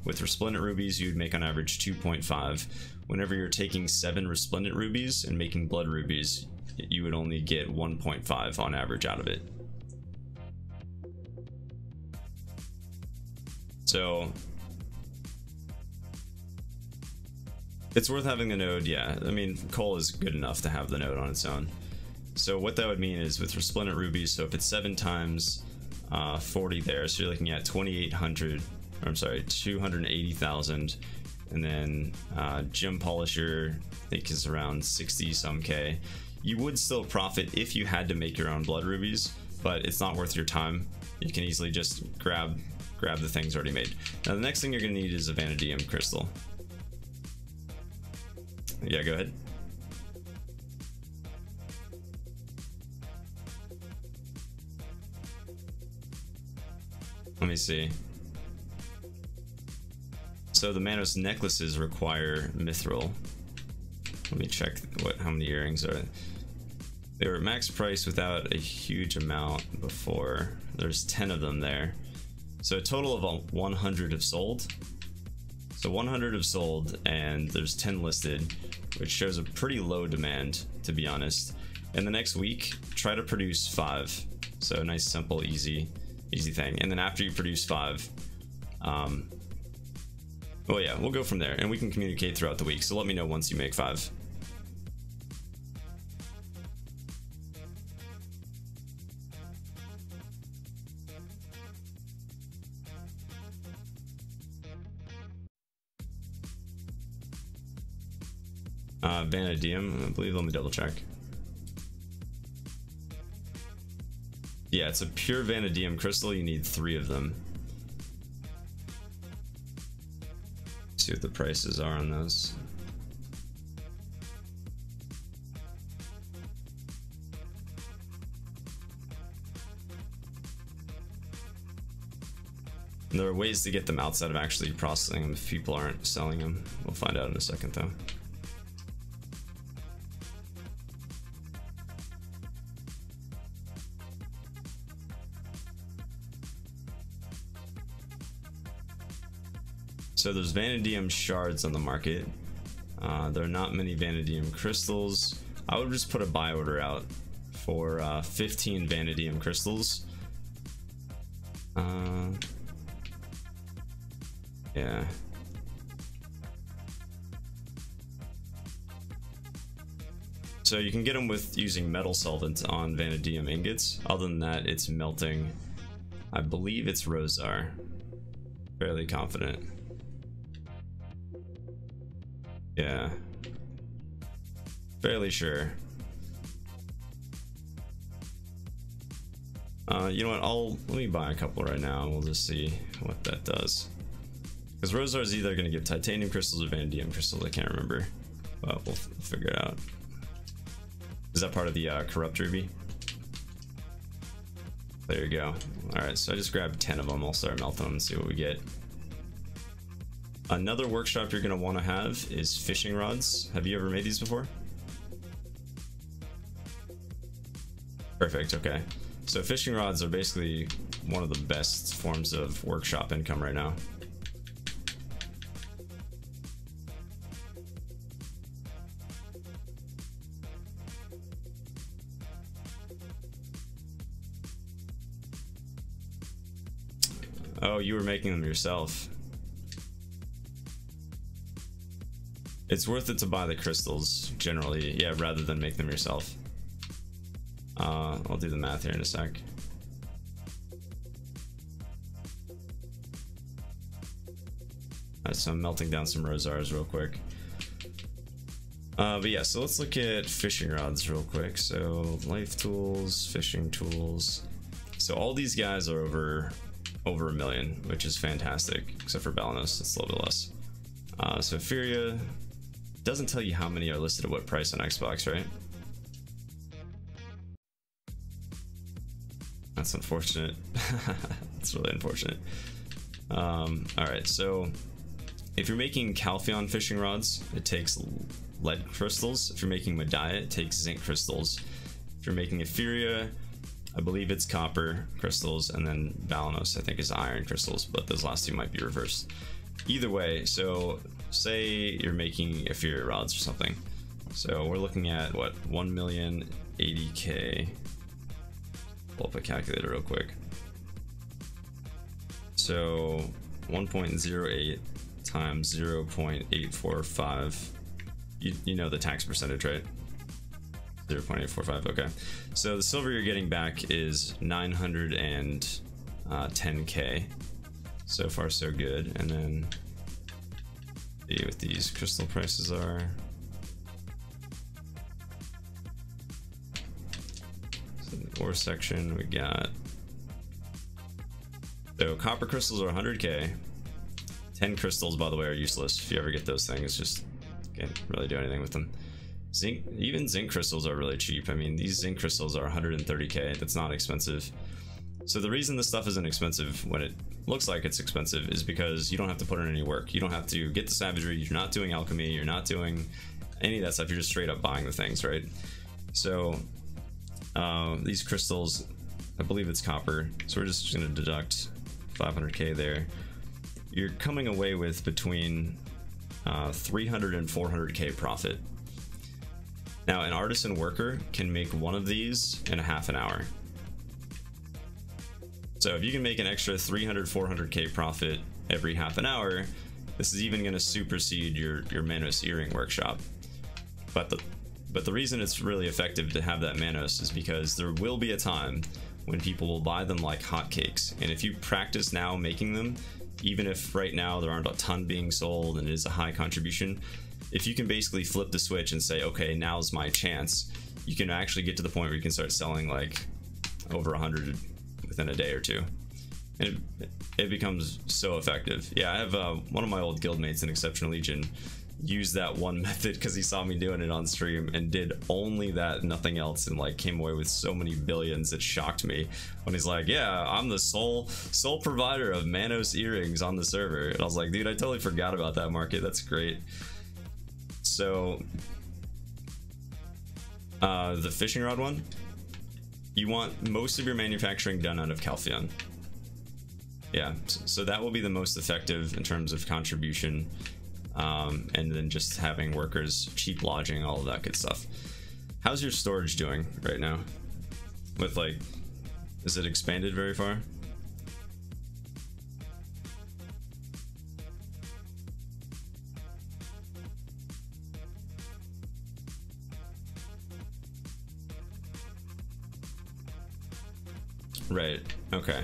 With resplendent rubies, you'd make on average 2.5. Whenever you're taking 7 resplendent rubies and making blood rubies, you would only get 1.5 on average out of it. So It's worth having the node, yeah. I mean, coal is good enough to have the node on its own. So what that would mean is with Resplendent Rubies, so if it's 7 times 40 there, so you're looking at 2,800, I'm sorry, 280,000. And then Gem Polisher, I think, is around 60 some K. You would still profit if you had to make your own Blood Rubies, but it's not worth your time. You can easily just grab the things already made. Now the next thing you're going to need is a Vanadium Crystal. Yeah, go ahead. Let me see. So the Manos necklaces require mithril. Let me check how many earrings are. They were at max price without a huge amount before. There's 10 of them there. So a total of 100 have sold. So 100 have sold and there's 10 listed, which shows a pretty low demand, to be honest. In the next week, try to produce 5. So nice, simple, easy thing. And then after you produce 5, well, yeah, we'll go from there, and we can communicate throughout the week, so let me know once you make 5. Vanadium, I believe, let me double check. Yeah, it's a pure Vanadium crystal, you need 3 of them. See what the prices are on those. And there are ways to get them outside of actually processing them if people aren't selling them. We'll find out in a second though. So there's Vanadium shards on the market. There are not many Vanadium crystals. I would just put a buy order out for 15 Vanadium crystals. Yeah. So you can get them with using metal solvent on Vanadium ingots. Other than that, it's melting. I believe it's Rosar. Fairly confident. Yeah, fairly sure. You know what, let me buy a couple right now and we'll just see what that does. Because Rosar is either going to give titanium crystals or vanadium crystals, I can't remember. But we'll figure it out. Is that part of the corrupt ruby? There you go. Alright, so I just grabbed 10 of them. I'll start melting them and see what we get. Another workshop you're going to want to have is fishing rods. Have you ever made these before? Perfect, okay. So fishing rods are basically one of the best forms of workshop income right now. Oh, you were making them yourself. It's worth it to buy the crystals, generally, yeah, rather than make them yourself. I'll do the math here in a sec. Alright, so I'm melting down some Rosars real quick. But yeah, so let's look at fishing rods real quick. So, life tools, fishing tools. So all these guys are over 1 million, which is fantastic. Except for Balenos, it's a little bit less. So Epheria... doesn't tell you how many are listed at what price on Xbox, right? That's unfortunate. That's really unfortunate. Alright, so if you're making Calpheon fishing rods, it takes lead crystals. If you're making Mediah, it takes zinc crystals. If you're making Epheria, I believe it's copper crystals, and then Balenos, I think, is iron crystals, but those last two might be reversed. Either way, so say you're making Epheria rods or something. So we're looking at what, 1,080K. Pull up a calculator real quick. So 1.08 times 0.845 you know the tax percentage, right? 0.845. Okay, so the silver you're getting back is 910k. So far, so good. And then see what these crystal prices are. So in the ore section, we got, so copper crystals are 100k. 10 crystals, by the way, are useless. If you ever get those things, just can't really do anything with them. Zinc, even zinc crystals are really cheap. I mean, these zinc crystals are 130k. That's not expensive. So the reason this stuff isn't expensive when it looks like it's expensive is because you don't have to put in any work. You don't have to get the savagery. You're not doing alchemy. You're not doing any of that stuff. You're just straight up buying the things, right? So these crystals, I believe it's copper. So we're just going to deduct 500k there. You're coming away with between 300 and 400k profit. Now, an artisan worker can make one of these in a half an hour. So if you can make an extra 300, 400k profit every half an hour, this is even going to supersede your Manos earring workshop. But the reason it's really effective to have that Manos is because there will be a time when people will buy them like hotcakes. And if you practice now making them, even if right now there aren't a ton being sold and it is a high contribution, if you can basically flip the switch and say, okay, now's my chance, you can actually get to the point where you can start selling like over 100 within a day or two. And it becomes so effective. Yeah, I have one of my old guildmates in Exceptional Legion used that one method because he saw me doing it on stream and did only that, nothing else, and like came away with so many billions. It shocked me when he's like, yeah, I'm the sole provider of Manos earrings on the server. And I was like, dude, I totally forgot about that market. That's great. So the fishing rod one, you want most of your manufacturing done out of Calpheon. Yeah, so that will be the most effective in terms of contribution. And then just having workers, cheap lodging, all of that good stuff. How's your storage doing right now? With like, is it expanded very far? Right, okay.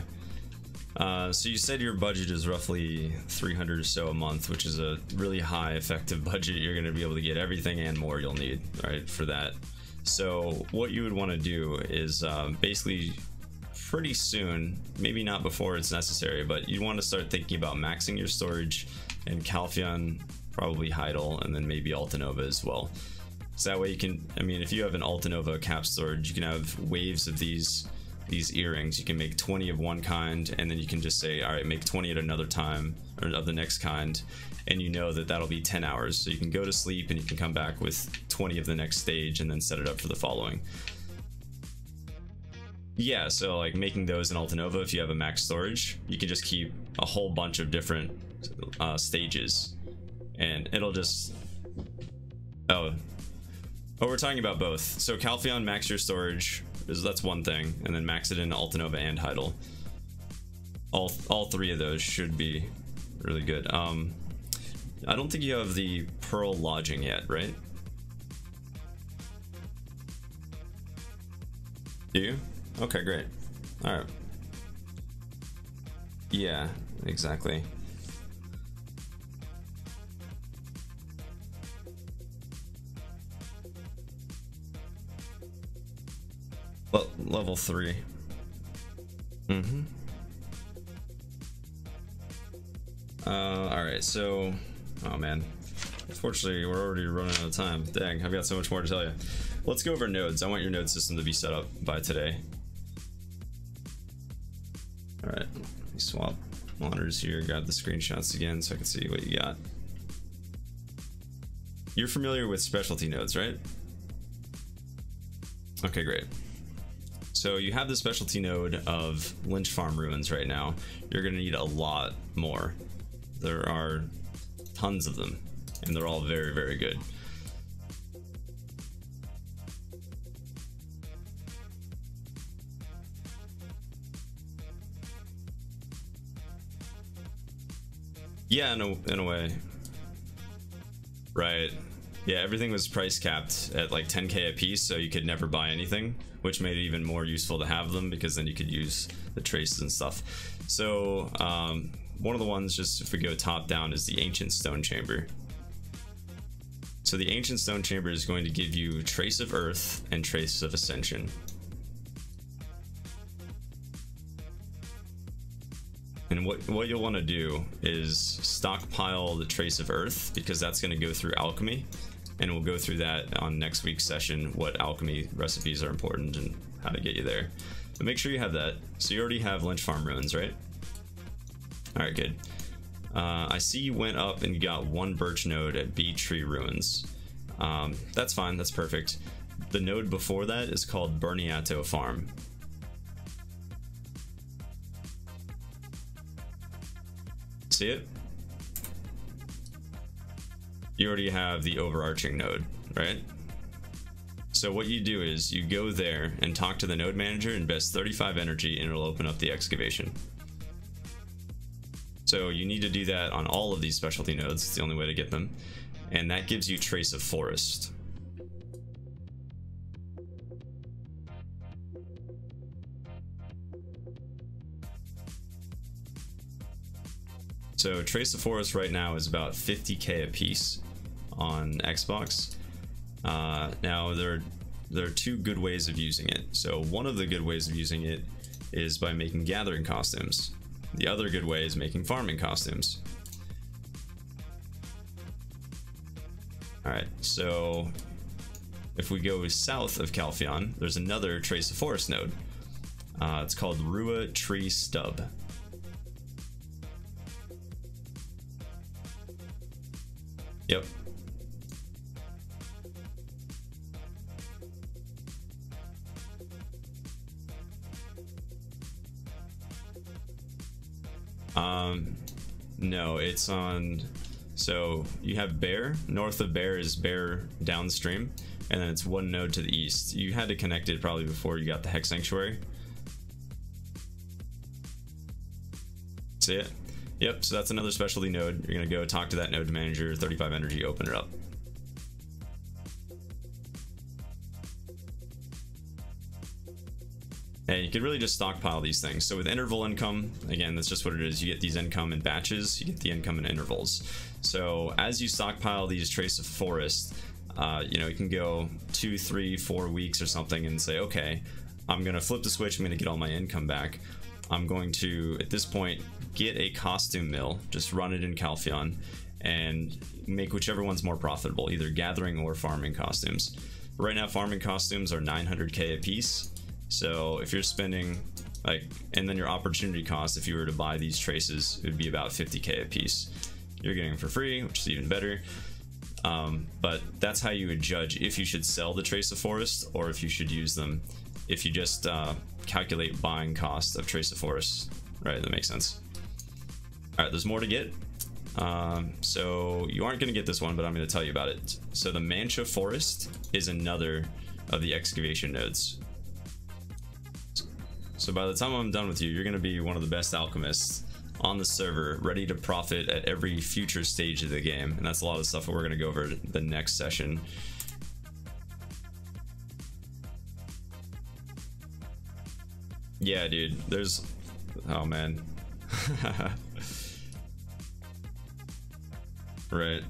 So you said your budget is roughly 300 or so a month, which is a really high effective budget. You're going to be able to get everything and more you'll need, right, for that. So what you would want to do is basically pretty soon, maybe not before it's necessary, but you want to start thinking about maxing your storage in Calpheon, probably Heidel, and then maybe Altanova as well. So that way you can, I mean, if you have an Altanova cap storage, you can have waves of these earrings. You can make 20 of one kind, and then you can just say, all right, make 20 at another time, or of the next kind, and you know that that'll be 10 hours. So you can go to sleep and you can come back with 20 of the next stage and then set it up for the following. Yeah, so like making those in Altanova, if you have a max storage, you can just keep a whole bunch of different stages, and it'll just, oh, we're talking about both. So Calpheon, max your storage, that's one thing, and then max it into Altanova and Heidel. All three of those should be really good. I don't think you have the Pearl lodging yet, right? Do you? Okay, great. All right. Yeah, exactly. Level 3. Mm-hmm. Alright, so... Oh, man. Unfortunately, we're already running out of time. Dang, I've got so much more to tell you. Let's go over nodes. I want your node system to be set up by today. Alright, let me swap monitors here. Grab the screenshots again so I can see what you got. You're familiar with specialty nodes, right? Okay, great. So you have the specialty node of Lynch Farm Ruins right now. You're going to need a lot more. There are tons of them, and they're all very, very good. Yeah, in a way. Right. Yeah, everything was price capped at like 10k a piece, so you could never buy anything, which made it even more useful to have them because then you could use the traces and stuff. So one of the ones, just if we go top down, is the Ancient Stone Chamber. So the Ancient Stone Chamber is going to give you Trace of Earth and Trace of Ascension. And what you'll want to do is stockpile the Trace of Earth, because that's going to go through alchemy, and we'll go through that on next week's session, what alchemy recipes are important and how to get you there. But make sure you have that. So you already have Lynch Farm Ruins, right? All right, good. I see you went up and you got one birch node at B Tree Ruins. That's fine, that's perfect. The node before that is called Berniato Farm. See it? You already have the overarching node, right? So what you do is you go there and talk to the node manager, invest 35 energy, and it'll open up the excavation. So you need to do that on all of these specialty nodes. It's the only way to get them. And that gives you Trace of Forest. So Trace of Forest right now is about 50k a piece on Xbox. Now there are two good ways of using it. So one of the good ways of using it is by making gathering costumes. The other good way is making farming costumes. Alright, so if we go south of Calpheon, there's another Trace of Forest node. It's called Rua Tree Stub. Yep. No, it's on, so you have Bear, north of Bear is Bear downstream, and then it's one node to the east. You had to connect it probably before you got the Hex Sanctuary. See it? Yep, so that's another specialty node. You're going to go talk to that node manager, 35 energy, open it up. And you can really just stockpile these things. So with interval income, again, that's just what it is. You get these income in batches, you get the income in intervals. So as you stockpile these Trace of Forest, you know, you can go 2, 3, 4 weeks or something and say, okay, I'm going to flip the switch, I'm going to get all my income back. I'm going to, at this point, get a costume mill, just run it in Calpheon, and make whichever one's more profitable, either gathering or farming costumes. Right now, farming costumes are 900k a piece. So if you're spending, like, and then your opportunity cost, if you were to buy these traces, it would be about 50k a piece. You're getting them for free, which is even better. But that's how you would judge if you should sell the Trace of Forest or if you should use them. If you just calculate buying cost of Trace of Forest, right? That makes sense. All right, there's more to get. So you aren't going to get this one, but I'm going to tell you about it. So the Mancha Forest is another of the excavation nodes. So by the time I'm done with you, you're going to be one of the best alchemists on the server, ready to profit at every future stage of the game. And that's a lot of stuff that we're going to go over the next session. Yeah, dude, there's, oh man. Right.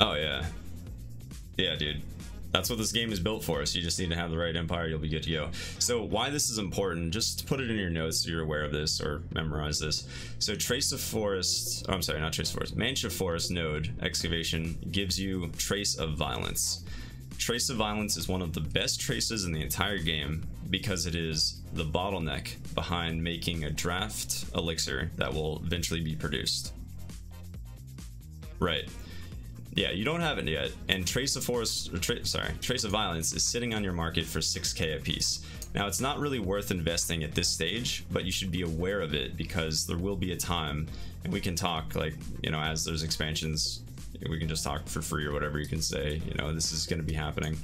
Oh yeah. Yeah, dude. That's what this game is built for, so you just need to have the right empire, you'll be good to go. So why this is important, just put it in your notes so you're aware of this or memorize this. So Trace of Forest, oh, I'm sorry, not Trace of Forest, Mancha Forest node excavation gives you Trace of Violence. Trace of Violence is one of the best traces in the entire game because it is the bottleneck behind making a draft elixir that will eventually be produced. Right. Yeah, you don't have it yet, and Trace of Forest, or Trace of Violence is sitting on your market for 6k a piece. Now, it's not really worth investing at this stage, but you should be aware of it because there will be a time, and we can talk, like, you know, as there's expansions, we can just talk for free or whatever. You can say, you know, this is going to be happening,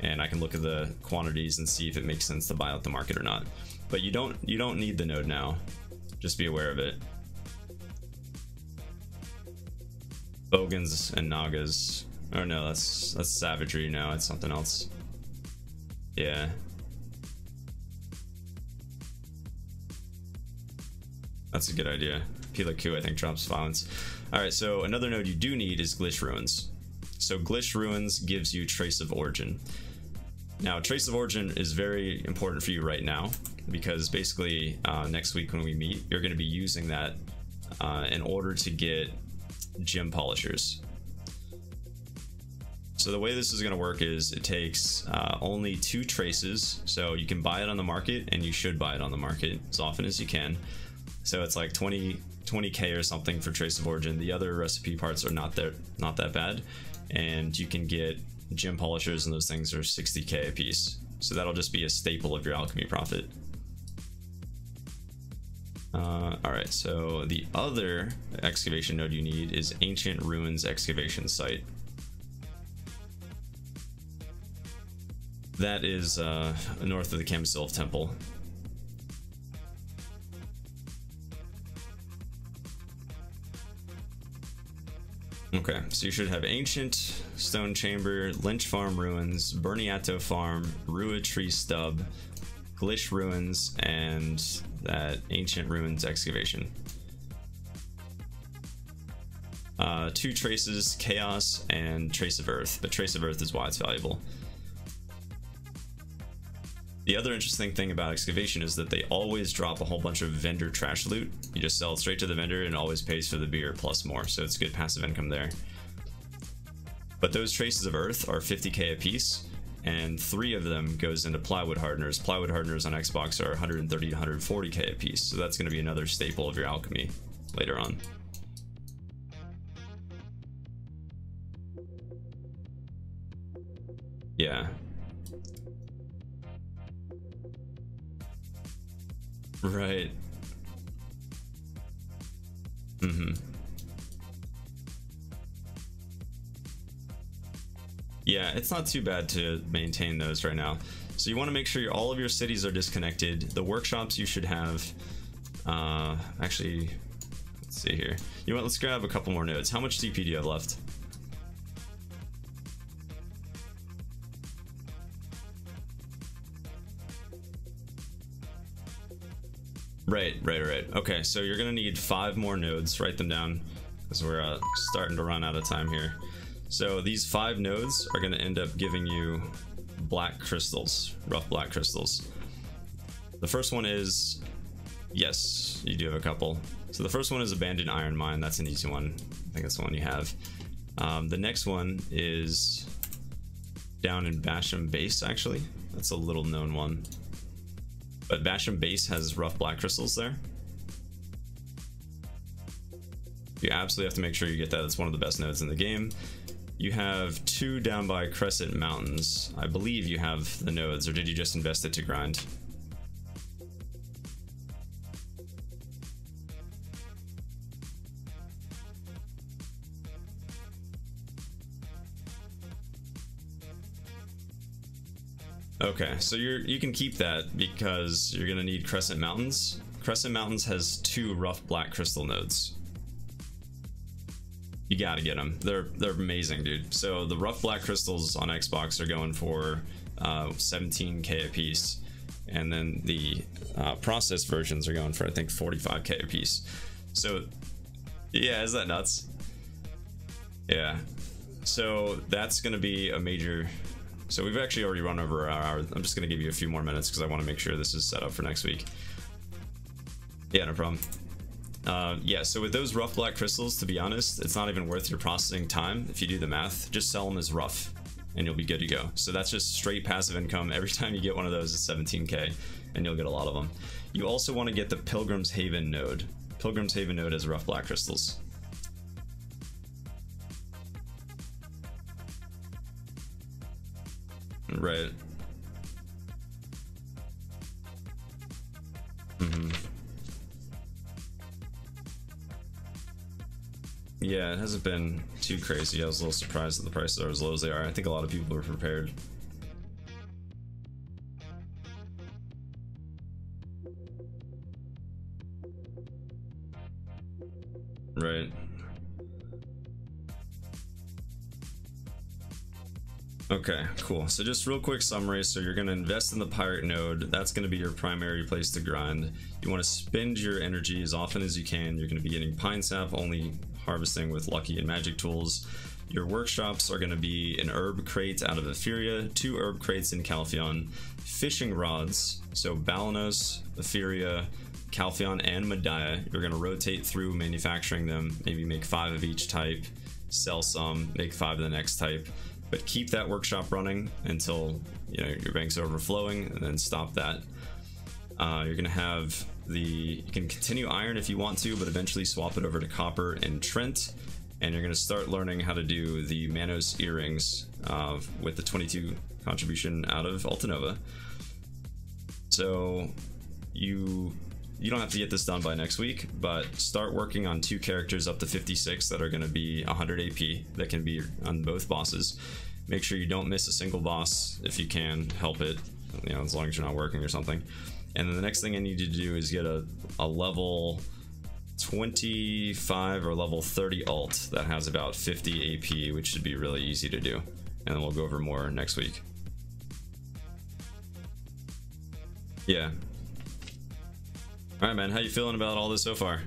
and I can look at the quantities and see if it makes sense to buy out the market or not. But you don't need the node now. Just be aware of it. Fogans and Nagas. Oh no, that's savagery. No, it's something else. Yeah. That's a good idea. Pila Q, I think, drops violence. Alright, so another node you do need is Glitch Ruins. So Glitch Ruins gives you Trace of Origin. Now, Trace of Origin is very important for you right now, because basically next week when we meet, you're going to be using that in order to get gem polishers. So the way this is going to work is it takes only 2 traces, so you can buy it on the market, and you should buy it on the market as often as you can. So it's like 20k or something for Trace of Origin. The other recipe parts are not that bad, and you can get gem polishers, and those things are 60k a piece. So that'll just be a staple of your alchemy profit. Alright, so the other excavation node you need is Ancient Ruins Excavation Site. That is north of the Kamasylvia Temple. Okay, so you should have Ancient Stone Chamber, Lynch Farm Ruins, Berniato Farm, Rua Tree Stub, Glitch Ruins, and that Ancient Ruins Excavation. 2 traces, Chaos and Trace of Earth, but Trace of Earth is why it's valuable. The other interesting thing about excavation is that they always drop a whole bunch of vendor trash loot. You just sell it straight to the vendor and it always pays for the beer plus more, so it's good passive income there. But those traces of earth are 50k a piece, and 3 of them goes into plywood hardeners. Plywood hardeners on Xbox are 130 to 140k a piece, so that's going to be another staple of your alchemy later on. Yeah. Right. Yeah, it's not too bad to maintain those right now. So you want to make sure all of your cities are disconnected. The workshops you should have. Actually, let's see here. You know what? Let's grab a couple more nodes. How much TP do you have left? Right. Okay, so you're gonna need 5 more nodes. Write them down, because we're starting to run out of time here. So these 5 nodes are gonna end up giving you black crystals, rough black crystals. The first one is, yes, you do have a couple. So the first one is Abandoned Iron Mine. That's an easy one. I think that's the one you have. The next one is down in Bashim Base, actually. That's a little known one. But Bashim Base has rough black crystals there. You absolutely have to make sure you get that. It's one of the best nodes in the game. You have 2 down by Crescent Mountains. I believe you have the nodes, or did you just invest it to grind? Okay, so you can keep that because you're going to need Crescent Mountains. Crescent Mountains has 2 rough black crystal nodes. You gotta get them. They're amazing, dude. So the rough black crystals on Xbox are going for 17k a piece, and then the processed versions are going for, I think, 45k a piece. So yeah, is that nuts? Yeah. So that's going to be a major... So we've actually already run over our hour. I'm just going to give you a few more minutes because I want to make sure this is set up for next week. Yeah, no problem. Yeah, so with those rough black crystals, to be honest, it's not even worth your processing time. If you do the math, just sell them as rough and you'll be good to go. So that's just straight passive income. Every time you get one of those, it's 17k and you'll get a lot of them. You also want to get the Pilgrim's Haven node. Pilgrim's Haven node has rough black crystals. Right. Yeah, it hasn't been too crazy. I was a little surprised that the prices are as low as they are. I think a lot of people are prepared. Right. Okay, cool. So just real quick summary. So you're going to invest in the pirate node. That's going to be your primary place to grind. You want to spend your energy as often as you can. You're going to be getting pine sap, only harvesting with lucky and magic tools. Your workshops are going to be an herb crate out of Epheria, 2 herb crates in Calpheon, fishing rods, so Balenos, Epheria, Calpheon, and Mediah. You're going to rotate through manufacturing them, maybe make 5 of each type, sell some, make 5 of the next type, but keep that workshop running until your bank's overflowing, and then stop that. You're going to have you can continue iron if you want to, but eventually swap it over to copper and Trent. And you're going to start learning how to do the Manos earrings with the 22 contribution out of Altanova. So you don't have to get this done by next week, but start working on 2 characters up to 56 that are going to be 100 AP that can be on both bosses. Make sure you don't miss a single boss if you can help it, as long as you're not working or something. And then the next thing I need you to do is get a level 25 or level 30 alt that has about 50 AP, which should be really easy to do, and then we'll go over more next week. Yeah. All right, man, how you feeling about all this so far?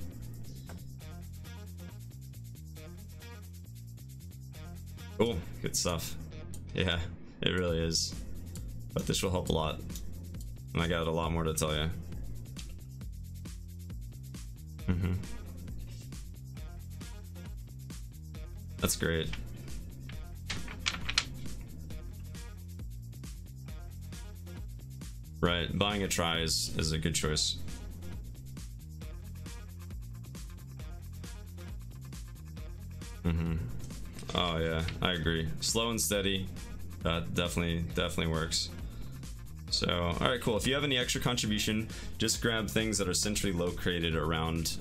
Cool, good stuff. Yeah, it really is, but this will help a lot, and I got a lot more to tell you. Mm-hmm. That's great. Right, buying a try is a good choice. Mm-hmm. Oh yeah, I agree. Slow and steady, that definitely works. So, all right, cool. If you have any extra contribution, just grab things that are centrally located around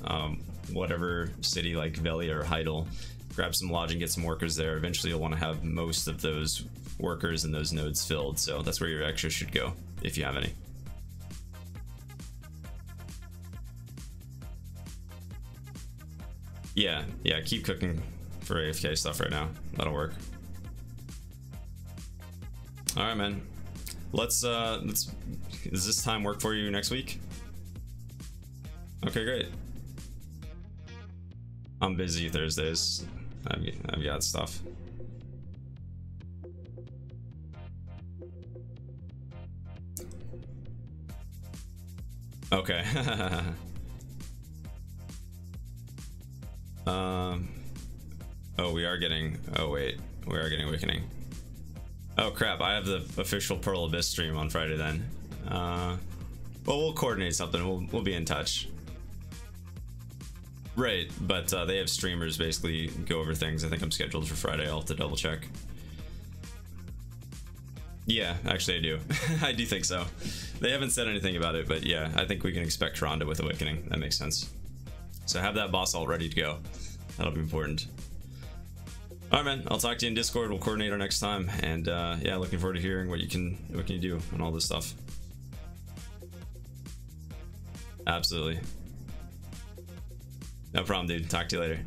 whatever city, like Velia or Heidel. Grab some lodging, get some workers there. Eventually, you'll want to have most of those workers and those nodes filled. So that's where your extra should go, if you have any. Yeah, keep cooking for AFK stuff right now. That'll work. All right, man. Let's does this time work for you next week? Okay, great. I'm busy Thursdays. I've got stuff. Okay. Oh, we are getting Awakening. Oh crap, I have the official Pearl Abyss stream on Friday then. Well, we'll coordinate something, we'll be in touch. Right, but they have streamers basically go over things. I think I'm scheduled for Friday, I'll have to double check. Yeah, actually I do. I do think so. They haven't said anything about it, but yeah, I think we can expect Karanda with Awakening, that makes sense. So have that boss all ready to go, that'll be important. All right, man, I'll talk to you in Discord. We'll coordinate our next time, and yeah, looking forward to hearing what you can do on all this stuff. Absolutely. No problem, dude. Talk to you later.